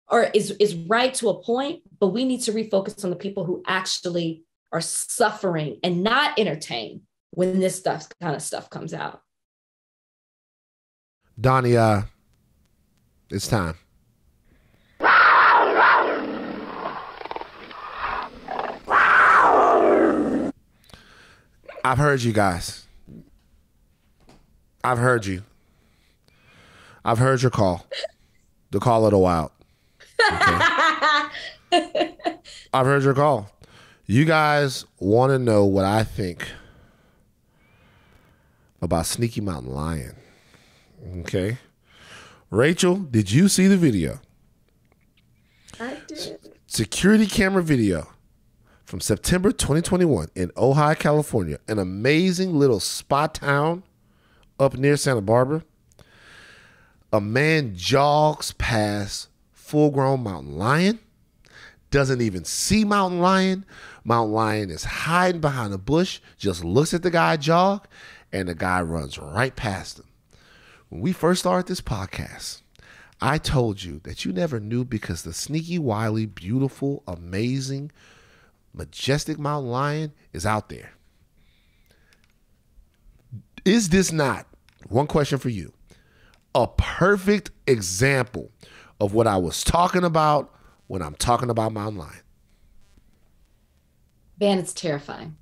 or is is right to a point, but we need to refocus on the people who actually are suffering and not entertained when this stuff kind of stuff comes out. Donnie, uh, it's time. I've heard you guys. I've heard you. I've heard your call. The call of the wild. Okay. I've heard your call. You guys want to know what I think about Sneaky Mountain Lion. Okay. Rachel, did you see the video? I did. Security camera video from September twenty twenty-one in Ojai, California, an amazing little spa town up near Santa Barbara. A man jogs past full-grown mountain lion, doesn't even see mountain lion. Mountain lion is hiding behind a bush, just looks at the guy jog, and the guy runs right past him. When we first started this podcast, I told you that you never knew because the sneaky, wily, beautiful, amazing, majestic mountain lion is out there. Is this not, one question for you, a perfect example of what I was talking about when I'm talking about mountain lion? Man, it's terrifying.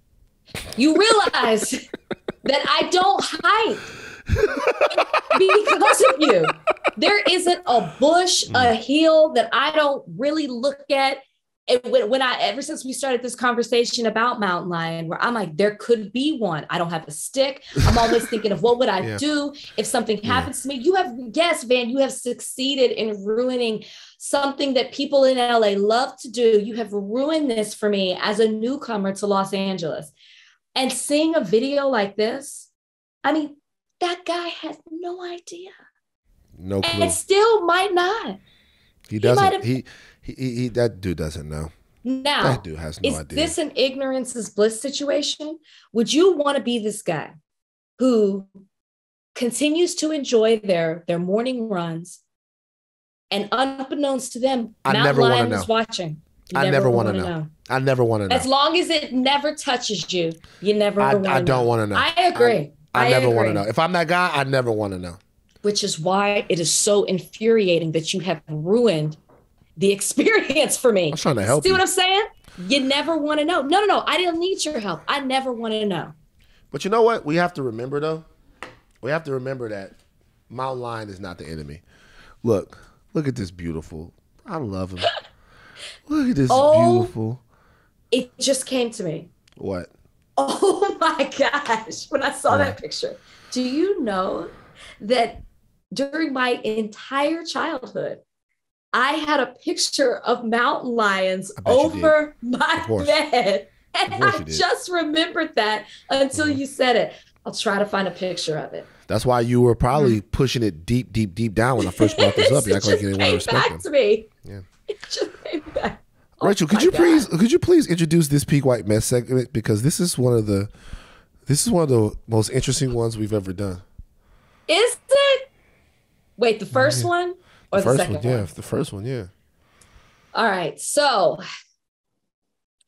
You realize that I don't hide because of you. There isn't a bush, a hill that I don't really look at. And when I, ever since we started this conversation about mountain lion, where I'm like, there could be one. I don't have a stick. I'm always thinking of what would I yeah. do if something happens yeah. to me. You have, yes, Van, you have succeeded in ruining something that people in L A love to do. You have ruined this for me as a newcomer to Los Angeles. And seeing a video like this, I mean, that guy has no idea. No clue. And still might not. He doesn't. He. He, he, he, that dude doesn't know. Now, that dude has no idea. Is this an ignorance is bliss situation? Would you want to be this guy who continues to enjoy their, their morning runs and unbeknownst to them, Mount Lion is watching? I never want to know. I never want to know. As long as it never touches you, you never want to know. I don't want to know. I agree. I, I, I never want to know. If I'm that guy, I never want to know. Which is why it is so infuriating that you have ruined the experience for me. I'm trying to help. See you. What I'm saying? You never want to know. No, no, no. I didn't need your help. I never want to know. But you know what? We have to remember, though. We have to remember that mountain lion is not the enemy. Look, look at this beautiful. I love him. Look at this oh, beautiful. It just came to me. What? Oh my gosh! When I saw right. that picture, do you know that during my entire childhood, I had a picture of mountain lions over my bed. And I just remembered that until mm-hmm. you said it. I'll try to find a picture of it. That's why you were probably pushing it deep, deep, deep down when I first brought this up. You act like you didn't want to respect them. It just came back to me. Yeah. It just came back. Oh, Rachel, could you God. please could you please introduce this Peak White Mess segment, because this is one of the this is one of the most interesting ones we've ever done. Is it? Wait, the first yeah. one? Or the, the first second one, one, yeah. The first one, yeah. All right. So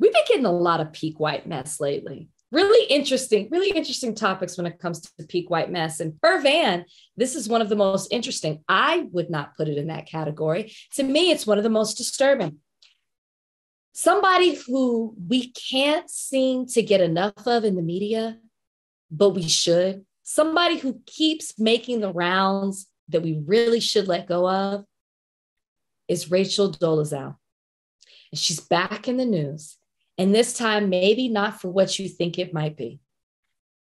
we've been getting a lot of peak white mess lately. Really interesting, really interesting topics when it comes to the peak white mess. And per Van, this is one of the most interesting. I would not put it in that category. To me, it's one of the most disturbing. Somebody who we can't seem to get enough of in the media, but we should. Somebody who keeps making the rounds that we really should let go of is Rachel Dolezal. And she's back in the news. And this time, maybe not for what you think it might be.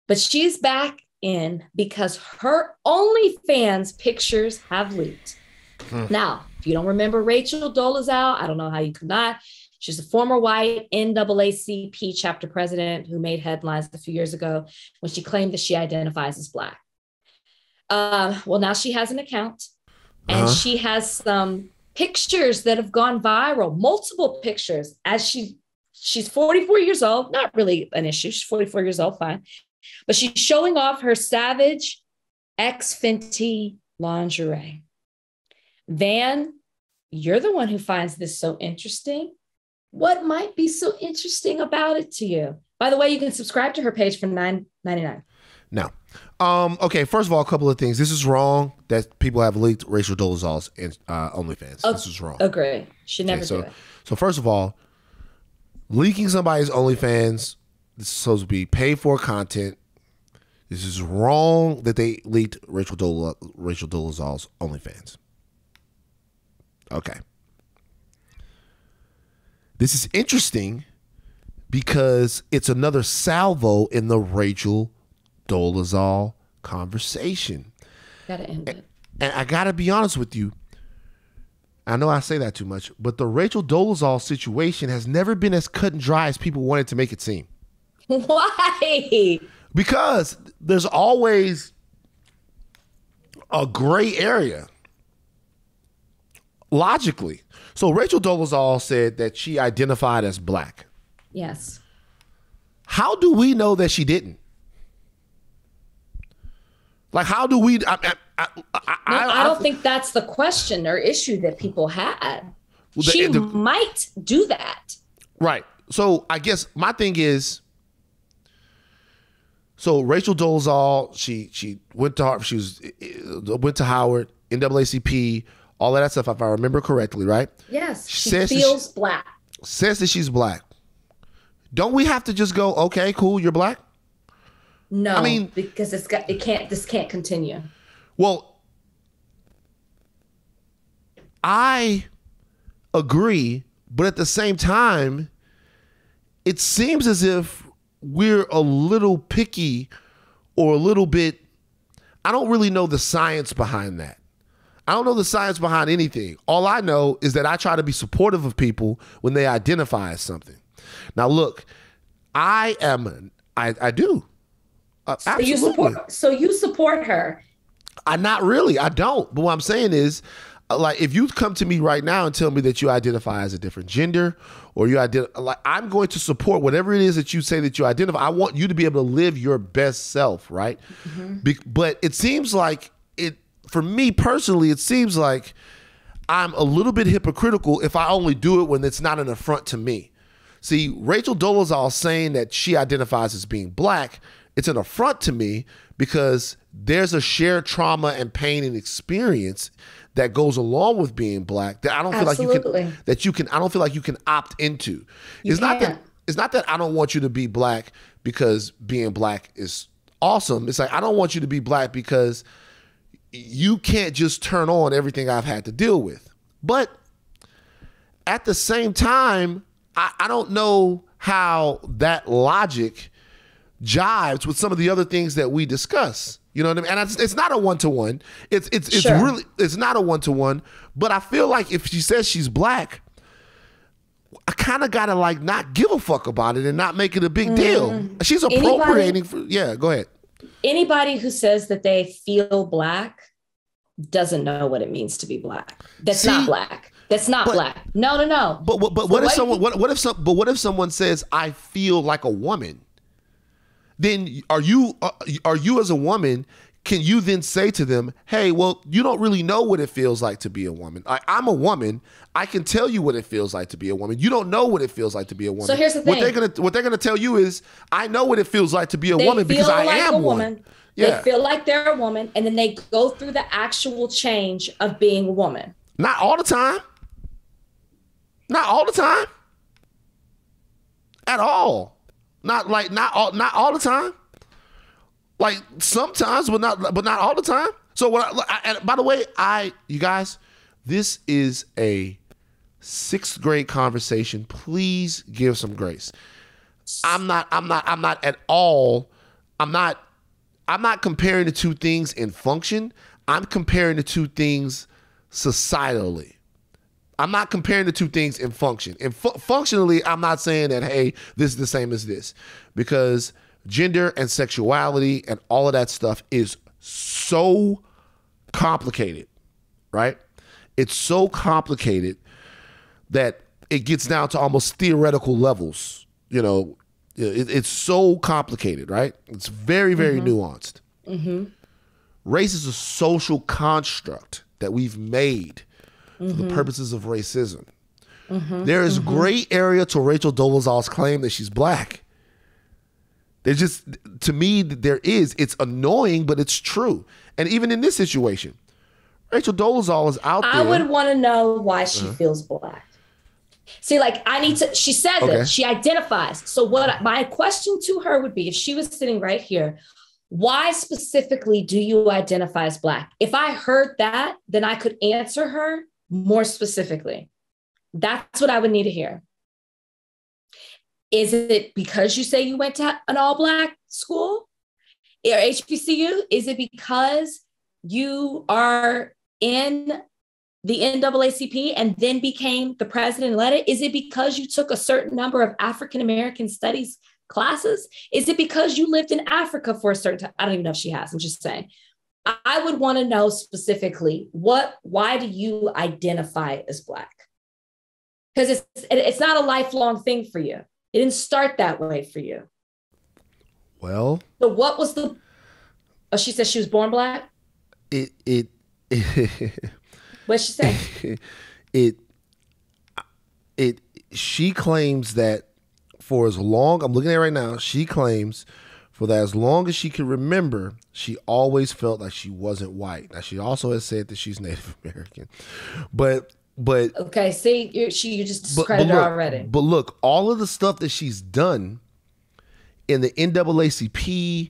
But she's back in because her OnlyFans pictures have leaked. Hmm. Now, if you don't remember Rachel Dolezal, I don't know how you could not. She's a former white N double A C P chapter president who made headlines a few years ago when she claimed that she identifies as Black. Uh, well, now she has an account and uh-huh. she has some pictures that have gone viral, multiple pictures as she she's forty-four years old. Not really an issue. She's forty-four years old. Fine. But she's showing off her Savage X Fenty lingerie. Van, you're the one who finds this so interesting. What might be so interesting about it to you? By the way, you can subscribe to her page for nine ninety-nine. No. Um, okay, first of all, a couple of things. This is wrong that people have leaked Rachel Dolezal's and uh, OnlyFans. Oh, this is wrong. Agree. Should never okay, so, do it. So first of all, leaking somebody's OnlyFans, this is supposed to be paid for content. This is wrong that they leaked Rachel Dole Rachel Dolezal's OnlyFans. Okay. This is interesting because it's another salvo in the Rachel Dolezal conversation. Gotta end it. And I gotta be honest with you. I know I say that too much, but the Rachel Dolezal situation has never been as cut and dry as people wanted to make it seem. Why? Because there's always a gray area. Logically. So Rachel Dolezal said that she identified as black. Yes. How do we know that she didn't? Like, how do we... I, I, I, I, no, I, I don't I, think that's the question or issue that people had. Well, the, she the, might do that. Right. So I guess my thing is... So Rachel Dolezal, she she went to Harvard, she was went to Howard, N double A C P, all of that stuff, if I remember correctly, right? Yes. She, she says feels she, black. Says that she's black. Don't we have to just go, okay, cool, you're black? No, I mean, because it's got it can't this can't continue. Well, I agree, but at the same time, it seems as if we're a little picky or a little bit. I don't really know the science behind that. I don't know the science behind anything. All I know is that I try to be supportive of people when they identify as something. Now, look, I am. I, I do. Uh, so you support. So you support her. I not really. I don't. But what I'm saying is, like, if you come to me right now and tell me that you identify as a different gender or you identify, like, I'm going to support whatever it is that you say that you identify. I want you to be able to live your best self, right? Mm-hmm. Be but it seems like it, for me personally, it seems like I'm a little bit hypocritical if I only do it when it's not an affront to me. See, Rachel Dolezal saying that she identifies as being black, it's an affront to me because there's a shared trauma and pain and experience that goes along with being black that I don't feel Absolutely. like you can, that you can, I don't feel like you can opt into. You it's can't. not that, it's not that I don't want you to be black because being black is awesome. It's like, I don't want you to be black because you can't just turn on everything I've had to deal with. But at the same time, I, I don't know how that logic jives with some of the other things that we discuss. You know what I mean? And it's, it's not a one-to-one. It's it's it's sure. really it's not a one-to-one. But I feel like if she says she's black, I kind of gotta like not give a fuck about it and not make it a big mm. deal. She's appropriating. Anybody, for, yeah, go ahead. Anybody who says that they feel black doesn't know what it means to be black. That's See, not black. That's not but, black. No, no, no. But but, but what so if someone? What, what if some? But what if someone says I feel like a woman? Then are you are you as a woman, can you then say to them, hey, well, you don't really know what it feels like to be a woman. I, I'm a woman. I can tell you what it feels like to be a woman. You don't know what it feels like to be a woman. So here's the thing. What they're gonna what they're gonna tell you is, I know what it feels like to be a they woman because like I am a woman. One. Yeah. They feel like they're a woman, and then they go through the actual change of being a woman. Not all the time. Not all the time. At all. Not like not all not all the time. Like sometimes, but not but not all the time. So what? I, I, and by the way, I you guys, this is a sixth grade conversation. Please give some grace. I'm not. I'm not. I'm not at all. I'm not. I'm not comparing the two things in function. I'm comparing the two things societally. I'm not comparing the two things in function. And fu functionally, I'm not saying that, hey, this is the same as this. Because gender and sexuality and all of that stuff is so complicated, right? It's so complicated that it gets down to almost theoretical levels. You know, it, it's so complicated, right? It's very, very mm-hmm. nuanced. Mm-hmm. Race is a social construct that we've made for mm-hmm. the purposes of racism. Mm-hmm. There is mm-hmm. gray area to Rachel Dolezal's claim that she's black. There's just, to me, there is. It's annoying, but it's true. And even in this situation, Rachel Dolezal is out I there. I would want to know why she uh-huh. feels black. See, like, I need to, she says okay. it, she identifies. So what my question to her would be, if she was sitting right here, why specifically do you identify as black? If I heard that, then I could answer her more specifically. That's what I would need to hear. Is it because you say you went to an all black school or H B C U? Is it because you are in the N double A C P and then became the president and led it? Is it because you took a certain number of African-American studies classes? Is it because you lived in Africa for a certain time? I don't even know if she has, I'm just saying. I would want to know specifically what, why do you identify as Black? Because it's, it's not a lifelong thing for you. It didn't start that way for you. Well, so what was the, oh, she said she was born Black? It, it, it what'd she say? It, it, she claims that for as long, I'm looking at it right now, she claims for that as long as she can remember, she always felt like she wasn't white. Now, she also has said that she's Native American, but but okay, see, you're, she you just described her already. But look, all of the stuff that she's done in the N double A C P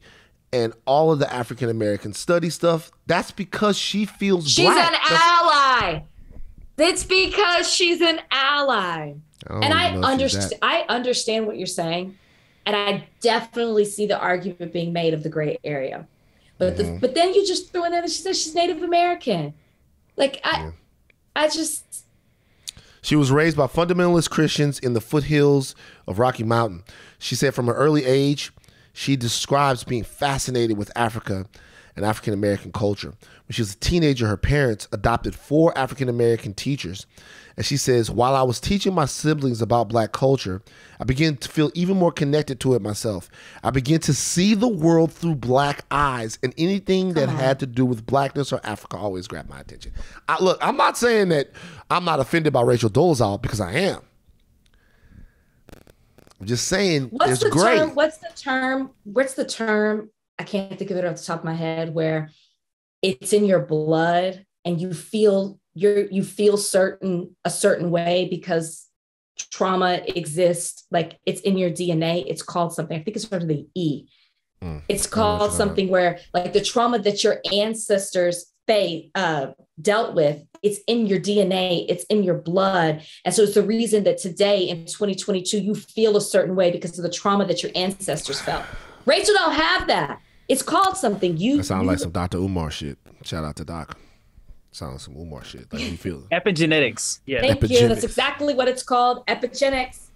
and all of the African American study stuff, that's because she feels she's Black. She's an that's, ally. It's because she's an ally. I and I understand. I understand what you're saying. And I definitely see the argument being made of the gray area. But mm-hmm. the, but then you just threw in there that she says she's Native American. Like, I yeah. I just... She was raised by fundamentalist Christians in the foothills of Rocky Mountain. She said from an early age, she describes being fascinated with Africa and African American culture. When she was a teenager, her parents adopted four African American teachers. And she says, while I was teaching my siblings about Black culture, I began to feel even more connected to it myself. I began to see the world through Black eyes, and anything that had to do with Blackness or Africa always grabbed my attention. I, look, I'm not saying that I'm not offended by Rachel Dolezal, because I am. I'm just saying it's great. What's the term? What's the term? I can't think of it off the top of my head, where it's in your blood and you feel... You're, you feel certain a certain way because trauma exists, like it's in your D N A. It's called something. I think it's part of the E. Mm, it's called something where, like, the trauma that your ancestors they uh, dealt with, it's in your D N A, it's in your blood. And so it's the reason that today in twenty twenty-two, you feel a certain way because of the trauma that your ancestors felt. Rachel don't have that. It's called something. You that sound you, like some Doctor Umar shit. Shout out to Doc. Sounds some Umar shit. Like, you feel it. Epigenetics. Yeah. Thank epigenetics. You. That's exactly what it's called. Epigenetics. epigenetics.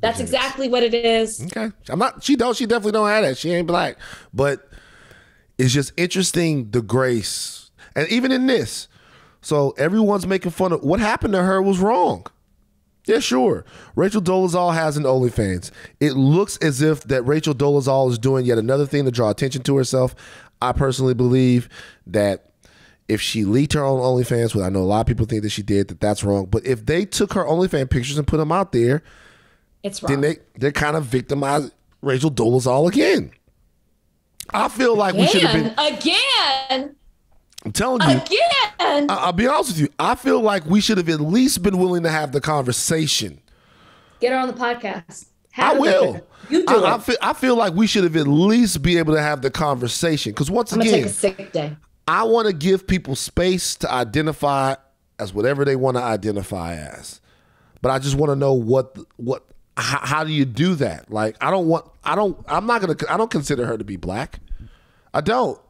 That's exactly what it is. Okay. I'm not. She don't. She definitely don't have that. She ain't Black. But it's just interesting, the grace, and even in this. So everyone's making fun of what happened to her was wrong. Yeah, sure. Rachel Dolezal has an OnlyFans. It looks as if that Rachel Dolezal is doing yet another thing to draw attention to herself. I personally believe that if she leaked her own OnlyFans, which I know a lot of people think that she did, that that's wrong. But if they took her OnlyFans pictures and put them out there, it's wrong. Then they, they kind of victimized Rachel Dolezal again. I feel like again, we should have been... Again! I'm telling you. Again! I, I'll be honest with you. I feel like we should have at least been willing to have the conversation. Get her on the podcast. Have I will. Her. You do I, it. I feel, I feel like we should have at least be able to have the conversation. Because once I'm again... I'm going to take a sick day. I want to give people space to identify as whatever they want to identify as, but I just want to know what what how, how do you do that? Like, I don't want I don't I'm not gonna I don't consider her to be Black, I don't,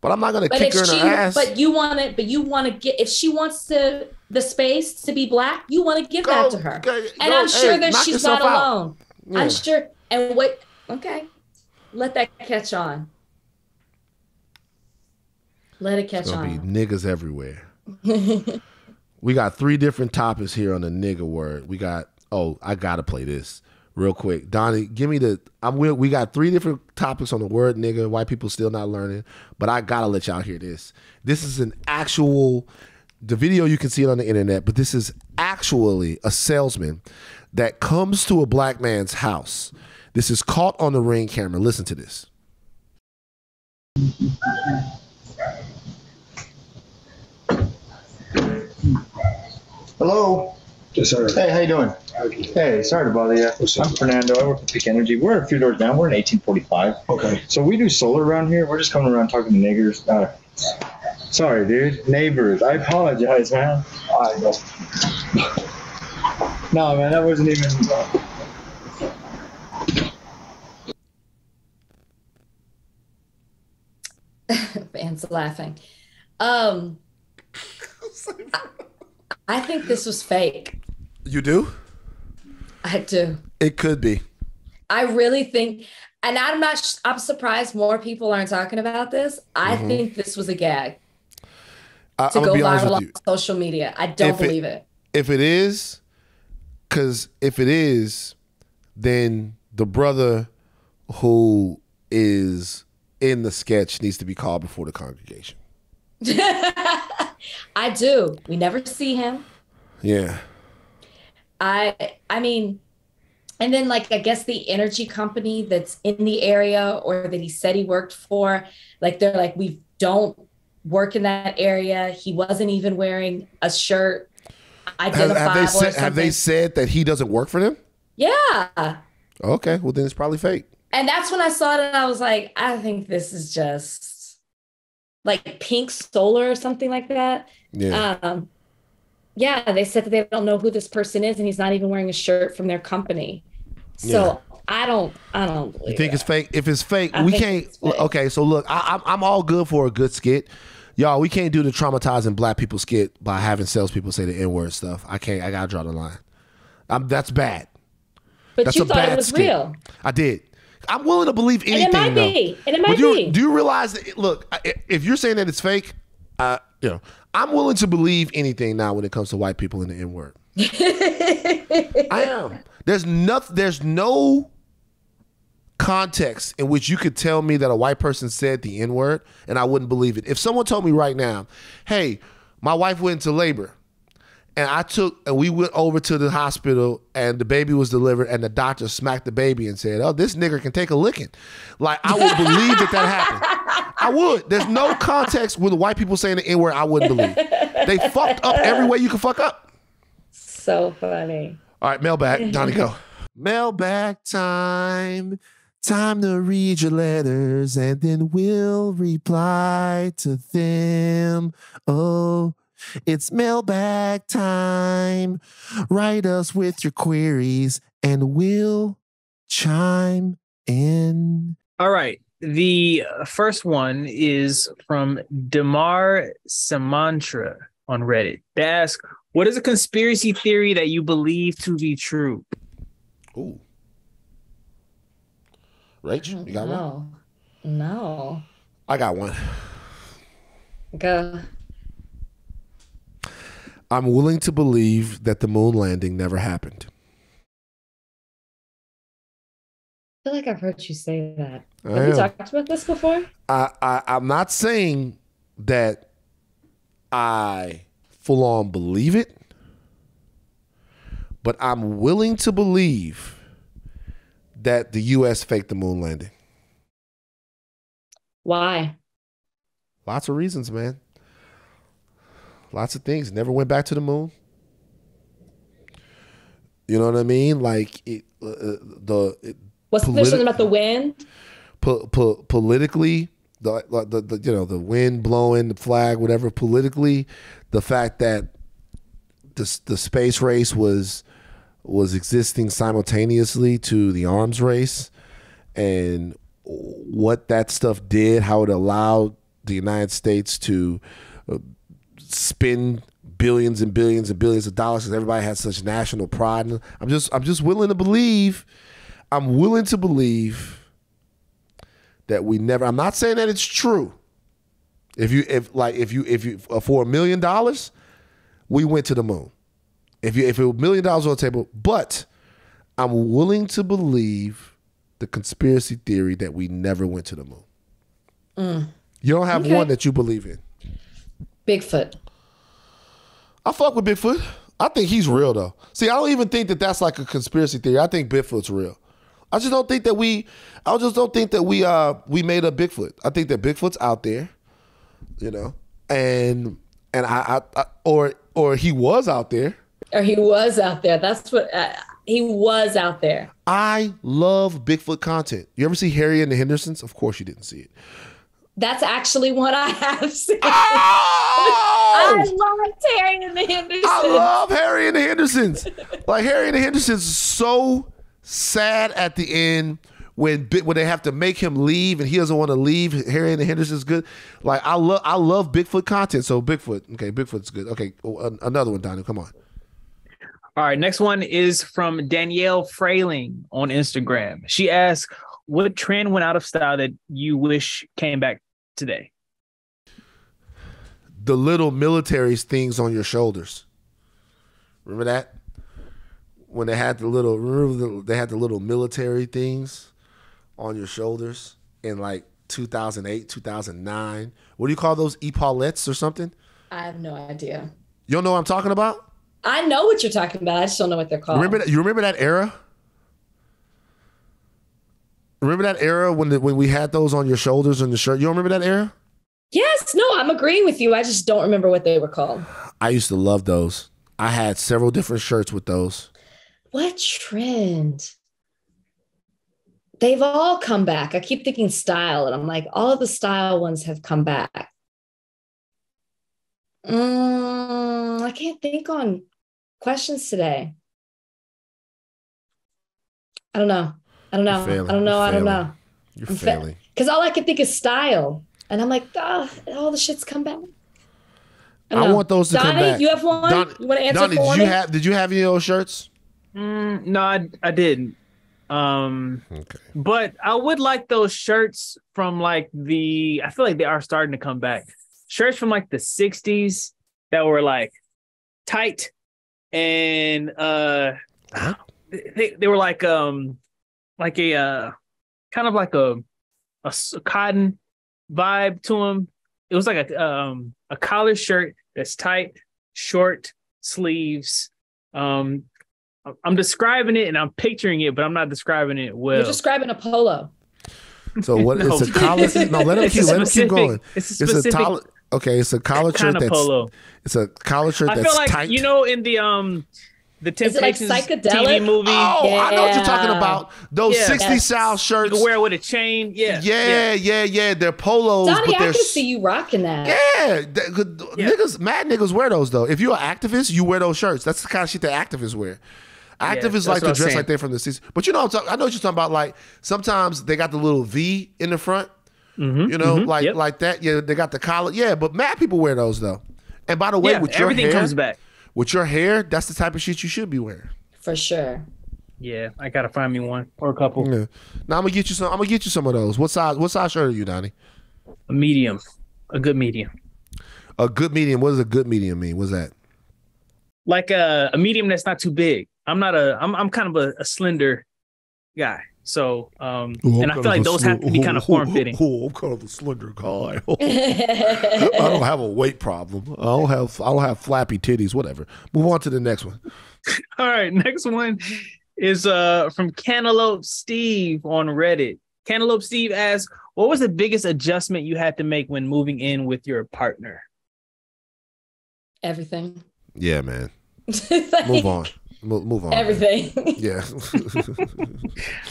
but I'm not gonna but kick her in she, her ass. But you want it, but you want to get if she wants to the space to be Black, you want to give go, that to her, go, and go, I'm sure hey, that she's not out. Alone. Yeah. I'm sure, and what? Okay, let that catch on. Let it catch it's gonna on. Be niggas everywhere. We got three different topics here on the nigga word. We got oh, I gotta play this real quick. Donnie, give me the. I'm we, we got three different topics on the word nigga. White people still not learning, but I gotta let y'all hear this. This is an actual. The video, you can see it on the internet, but this is actually a salesman that comes to a Black man's house. This is caught on the Ring camera. Listen to this. Hello. Yes, sir. Hey, how you doing? Okay. Hey, sorry to bother you. What's I'm up? Fernando. I work at Peak Energy. We're a few doors down. We're in eighteen forty-five. Okay. So we do solar around here. We're just coming around talking to niggers. Uh, sorry, dude. Neighbors. I apologize, man. I know. No, man, that wasn't even... Van's laughing. Um, I, I think this was fake. You do? I do. It could be. I really think, and I'm not, I'm surprised more people aren't talking about this. I mm-hmm. think this was a gag I, to I'm go viral on social media. I don't if believe it, it. If it is, because if it is, then the brother who is in the sketch needs to be called before the congregation. I do. We never see him. Yeah. I I mean, and then like I guess the energy company that's in the area or that he said he worked for, like they're like, we don't work in that area. He wasn't even wearing a shirt. Identifiable. Have, have, they, said, have they said that he doesn't work for them? Yeah. Okay. Well, then it's probably fake. And that's when I saw it. And I was like, I think this is just like pink solar or something like that. Yeah. Um, yeah. They said that they don't know who this person is, and he's not even wearing a shirt from their company. So yeah. I don't. I don't believe. You think that. It's fake? If it's fake, I we can't. Fake. Okay. So look, I, I'm I'm all good for a good skit. Y'all, we can't do the traumatizing black people skit by having salespeople say the N-word stuff. I can't. I gotta draw the line. I'm, that's bad. But that's you a thought bad it was skit. Real. I did. I'm willing to believe anything. And it might though. Be. And it might but you, be. Do you realize that? Look, if you're saying that it's fake, uh, you know, I'm willing to believe anything now when it comes to white people in the N word. I am. There's nothing. There's no context in which you could tell me that a white person said the N word and I wouldn't believe it. If someone told me right now, "Hey, my wife went into labor." And I took, and we went over to the hospital, and the baby was delivered, and the doctor smacked the baby and said, "Oh, this nigger can take a licking." Like, I would believe that that happened. I would. There's no context with the white people saying the N-word I wouldn't believe. They fucked up every way you could fuck up. So funny. All right, mailbag. Donnie, go. Mailbag time. Time to read your letters, and then we'll reply to them. Oh. It's mailbag time. Write us with your queries and we'll chime in. All right. The first one is from Damar Samantra on Reddit. They ask, what is a conspiracy theory that you believe to be true? Ooh. Rachel, you got no. one? No. I got one. Go. I'm willing to believe that the moon landing never happened. I feel like I've heard you say that. I Have am. you talked about this before? I, I, I'm not saying that I full on believe it, but I'm willing to believe that the U S faked the moon landing. Why? Lots of reasons, man. Lots of things. Never went back to the moon. You know what I mean? Like it, uh, the it, what's politi- there's something about the wind? Po- po- politically, the, the the you know the wind blowing, the flag, whatever. Politically, the fact that the the space race was was existing simultaneously to the arms race, and what that stuff did, how it allowed the United States to. Uh, spend billions and billions and billions of dollars because everybody has such national pride. I'm just I'm just willing to believe I'm willing to believe that we never I'm not saying that it's true. If you if like if you if you for a million dollars we went to the moon. If you if it was a million dollars on the table, but I'm willing to believe the conspiracy theory that we never went to the moon. Mm. You don't have okay. one that you believe in. Bigfoot. I fuck with Bigfoot. I think he's real, though. See, I don't even think that that's like a conspiracy theory. I think Bigfoot's real. I just don't think that we, I just don't think that we, uh, we made up Bigfoot. I think that Bigfoot's out there, you know, and and I, I, I or or he was out there, or he was out there. That's what uh, he was out there. I love Bigfoot content. You ever see Harry and the Hendersons? Of course, you didn't see it. That's actually what I have seen. Oh! I loved Harry and the Hendersons. I love Harry and the Hendersons. Like, Harry and the Hendersons is so sad at the end when when they have to make him leave and he doesn't want to leave. Harry and the Hendersons good. Like I love I love Bigfoot content. So Bigfoot, okay, Bigfoot's good. Okay, another one, Donnie, come on. All right, next one is from Danielle Frayling on Instagram. She asks, "What trend went out of style that you wish came back today?" The little military things on your shoulders. Remember that? When they had the little, they had the little military things on your shoulders in like two thousand eight, two thousand nine. What do you call those? Epaulettes or something? I have no idea. You don't know what I'm talking about? I know what you're talking about. I just don't know what they're called. Remember that, you remember that era? Remember that era when the, when we had those on your shoulders and the shirt? You don't remember that era? Yes. No, I'm agreeing with you. I just don't remember what they were called. I used to love those. I had several different shirts with those. What trend? They've all come back. I keep thinking style, and I'm like, all of the style ones have come back. Um, I can't think on questions today. I don't know. I don't know. I don't know. I don't know. You're failing. Because all I can think is style. And I'm like, oh, all the shit's come back. I, I want those to Donnie, come back. Donnie, you have one? Don, you want to answer Donnie, for did you have, did you have any of those shirts? Mm, no, I, I didn't. Um, okay. But I would like those shirts from like the, I feel like they are starting to come back. Shirts from like the sixties that were like tight and uh, huh? they, they were like um like a uh, kind of like a, a cotton vibe to them. It was like a um a collar shirt that's tight, short sleeves. Um, I'm describing it and I'm picturing it, but I'm not describing it well. You're describing a polo. So what? No. It's a collar. No, let him keep. Let him keep going. It's a specific. It's a tol- okay, it's a collar shirt that's polo. It's a collar shirt that's tight. I feel like tight. You know in the um the Temptations like T V movie. Oh, yeah. I know what you're talking about. Those yeah. sixties style shirts. You can wear it with a chain. Yeah. Yeah, yeah, yeah. yeah. They're polos. Donnie, but they're... I can see you rocking that. Yeah. yeah. Niggas, mad niggas wear those though. If you're an activist, you wear those shirts. That's the kind of shit that activists wear. Activists yeah, like to dress like they're from the sixties. But you know, I'm talk- I know what you're talking about. Like sometimes they got the little V in the front. Mm-hmm, you know, mm-hmm, like yep. like that. Yeah, they got the collar. Yeah, but mad people wear those though. And by the way, yeah, with your everything hair, comes back. With your hair, that's the type of shit you should be wearing. For sure. Yeah, I gotta find me one or a couple. Yeah. Now I'm gonna get you some. I'm gonna get you some of those. What size? What size shirt are you, Donnie? A medium. A good medium. A good medium. What does a good medium mean? What's that? Like a, a medium that's not too big. I'm not a. I'm. I'm kind of a, a slender guy. So, um, ooh, and I feel like those sl- have to be ooh, kind of form fitting. Oh, I'm kind of a slender guy. I don't have a weight problem. I don't have. I don't have flappy titties. Whatever. Move on to the next one. All right, next one is uh from Cantaloupe Steve on Reddit. Cantaloupe Steve asks, "What was the biggest adjustment you had to make when moving in with your partner?" Everything. Yeah, man. like- Move on. Move on. Everything. Man. Yeah.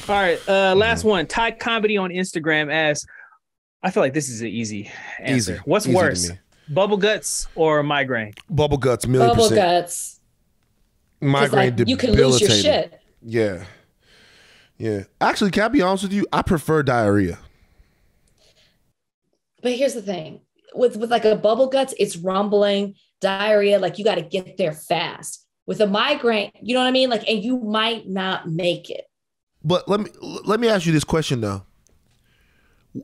All right. Uh, last one. Ty Comedy on Instagram asks, I feel like this is an easy answer. Easy. What's easy worse, bubble guts or migraine? Bubble guts, million bubble percent. Bubble guts. Migraine debilitating. You can lose your shit. Yeah. Yeah. Actually, can I be honest with you? I prefer diarrhea. But here's the thing. With, with like a bubble guts, it's rumbling, diarrhea. Like you got to get there fast. With a migraine, you know what I mean? Like, and you might not make it. But let me let me ask you this question though.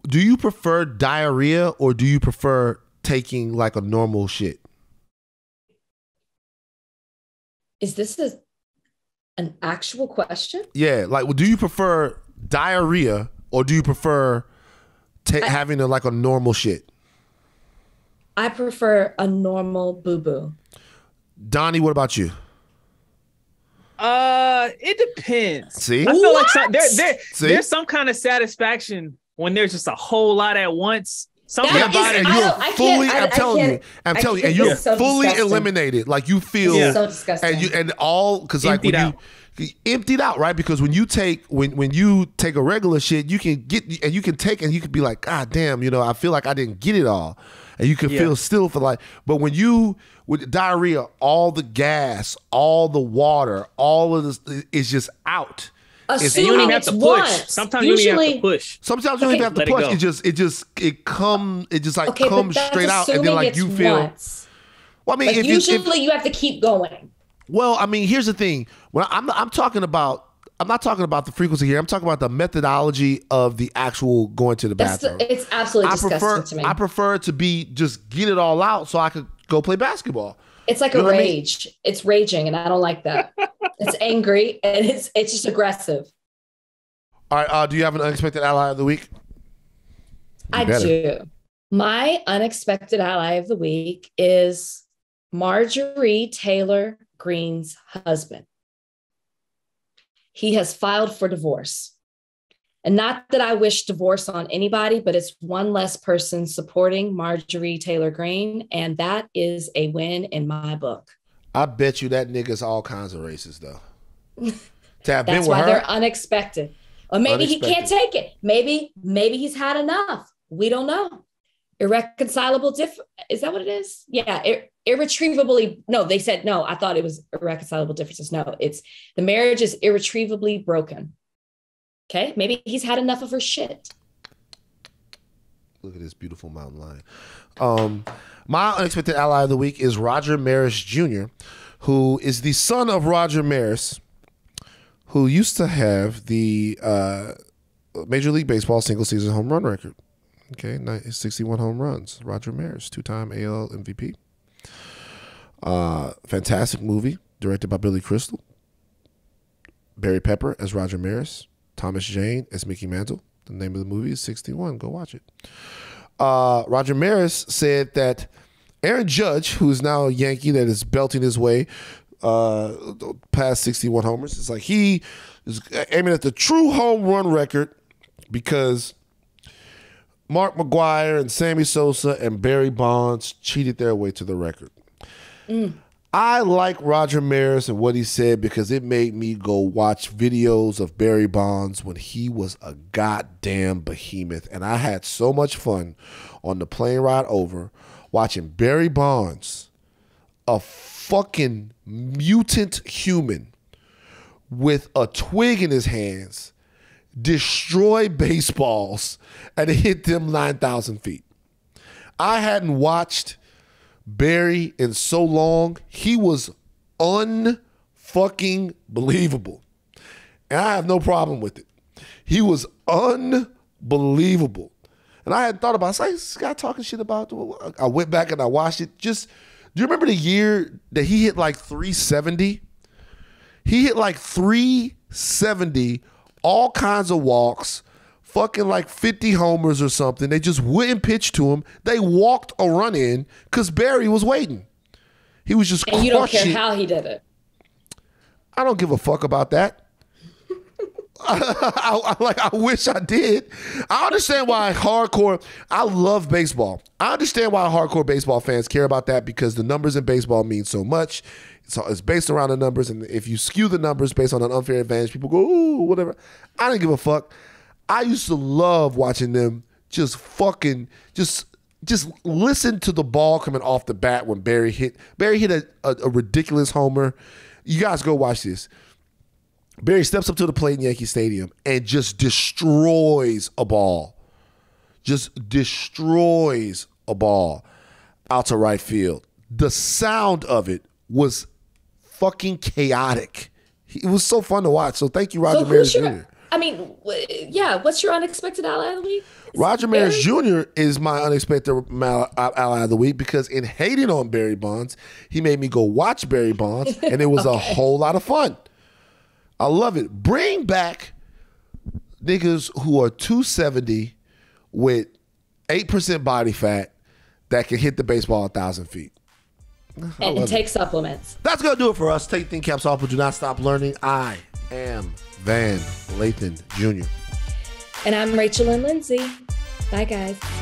Do you prefer diarrhea or do you prefer taking like a normal shit? Is this a, an actual question? Yeah, like well, do you prefer diarrhea or do you prefer ta- I, having a, like a normal shit? I prefer a normal boo-boo. Donnie, what about you? Uh, it depends. See, I feel what? like some, there, there, there's some kind of satisfaction when there's just a whole lot at once. Something that about is, it. You're I fully, I, I'm telling you, I'm telling you, and you're so fully disgusting. eliminated. Like you feel, yeah. so disgusting. and you and all because like when out. you emptied out, right? Because when you take when when you take a regular shit, you can get and you can take and you can be like, God damn, you know, I feel like I didn't get it all, and you can yeah. feel still for like. But when you with diarrhea, all the gas, all the water, all of this is just out. Assuming you don't even have to push. Once. Sometimes Usually, you don't even have to push. Sometimes you don't okay, even have to push. It, it just it just it come it just like okay, comes straight out, and then like you feel. Once. Well, I mean, like if usually you, if, you have to keep going. Well, I mean, here's the thing. When I'm I'm talking about. I'm not talking about the frequency here. I'm talking about the methodology of the actual going to the bathroom. It's, it's absolutely I disgusting prefer, to me. I prefer to be just get it all out so I could go play basketball. It's like you a rage. I mean? It's raging, and I don't like that. It's angry, and it's it's just aggressive. All right. Uh, do you have an unexpected ally of the week? I do. My unexpected ally of the week is Marjorie Taylor Greene's husband. He has filed for divorce. And not that I wish divorce on anybody, but it's one less person supporting Marjorie Taylor Greene. And that is a win in my book. I bet you that nigga's all kinds of racist, though. To have That's been why her? They're unexpected. Or maybe unexpected. He can't take it. Maybe, maybe he's had enough. We don't know. Irreconcilable difference. Is that what it is? Yeah. It, irretrievably. No, they said no. I thought it was irreconcilable differences. No, it's the marriage is irretrievably broken. Okay. Maybe he's had enough of her shit. Look at this beautiful mountain lion. Um, my unexpected ally of the week is Roger Maris Junior, who is the son of Roger Maris, who used to have the uh, Major League Baseball single season home run record. Okay, sixty-one home runs. Roger Maris, two-time A L M V P. Uh, fantastic movie, directed by Billy Crystal. Barry Pepper as Roger Maris. Thomas Jane as Mickey Mantle. The name of the movie is sixty-one. Go watch it. Uh, Roger Maris said that Aaron Judge, who is now a Yankee that is belting his way uh, past sixty-one homers, it's like he is aiming at the true home run record because Mark McGwire and Sammy Sosa and Barry Bonds cheated their way to the record. Mm. I like Roger Maris and what he said because it made me go watch videos of Barry Bonds when he was a goddamn behemoth. And I had so much fun on the plane ride over watching Barry Bonds, a fucking mutant human with a twig in his hands, destroy baseballs and hit them nine thousand feet. I hadn't watched Barry in so long. He was un-fucking believable. And I have no problem with it. He was unbelievable. And I hadn't thought about it. It's like, this guy talking shit about it. I went back and I watched it. Just, do you remember the year that he hit like three seventy? He hit like three seventy. All kinds of walks, fucking like fifty homers or something. They just wouldn't pitch to him. They walked a run in because Barry was waiting. He was just crushing. And you don't care how he did it. I don't give a fuck about that. I, I, like, I wish I did. I understand why hardcore, I love baseball. I understand why hardcore baseball fans care about that because the numbers in baseball mean so much. So it's based around the numbers, and if you skew the numbers based on an unfair advantage, people go, ooh, whatever. I didn't give a fuck. I used to love watching them just fucking, just just listen to the ball coming off the bat when Barry hit. Barry hit a, a, a ridiculous homer. You guys go watch this. Barry steps up to the plate in Yankee Stadium and just destroys a ball. Just destroys a ball out to right field. The sound of it was fucking chaotic. It was so fun to watch. So thank you, Roger so Maris Junior I mean, yeah. What's your unexpected ally of the week? Is Roger Maris Junior is my unexpected ally of the week because in hating on Barry Bonds, he made me go watch Barry Bonds, and it was okay. A whole lot of fun. I love it. Bring back niggas who are two seventy with eight percent body fat that can hit the baseball a thousand feet. And take it. Supplements. That's going to do it for us. Take Think Caps off, but do not stop learning. I am Van Lathan Junior And I'm Rachel and Lindsay. Bye, guys.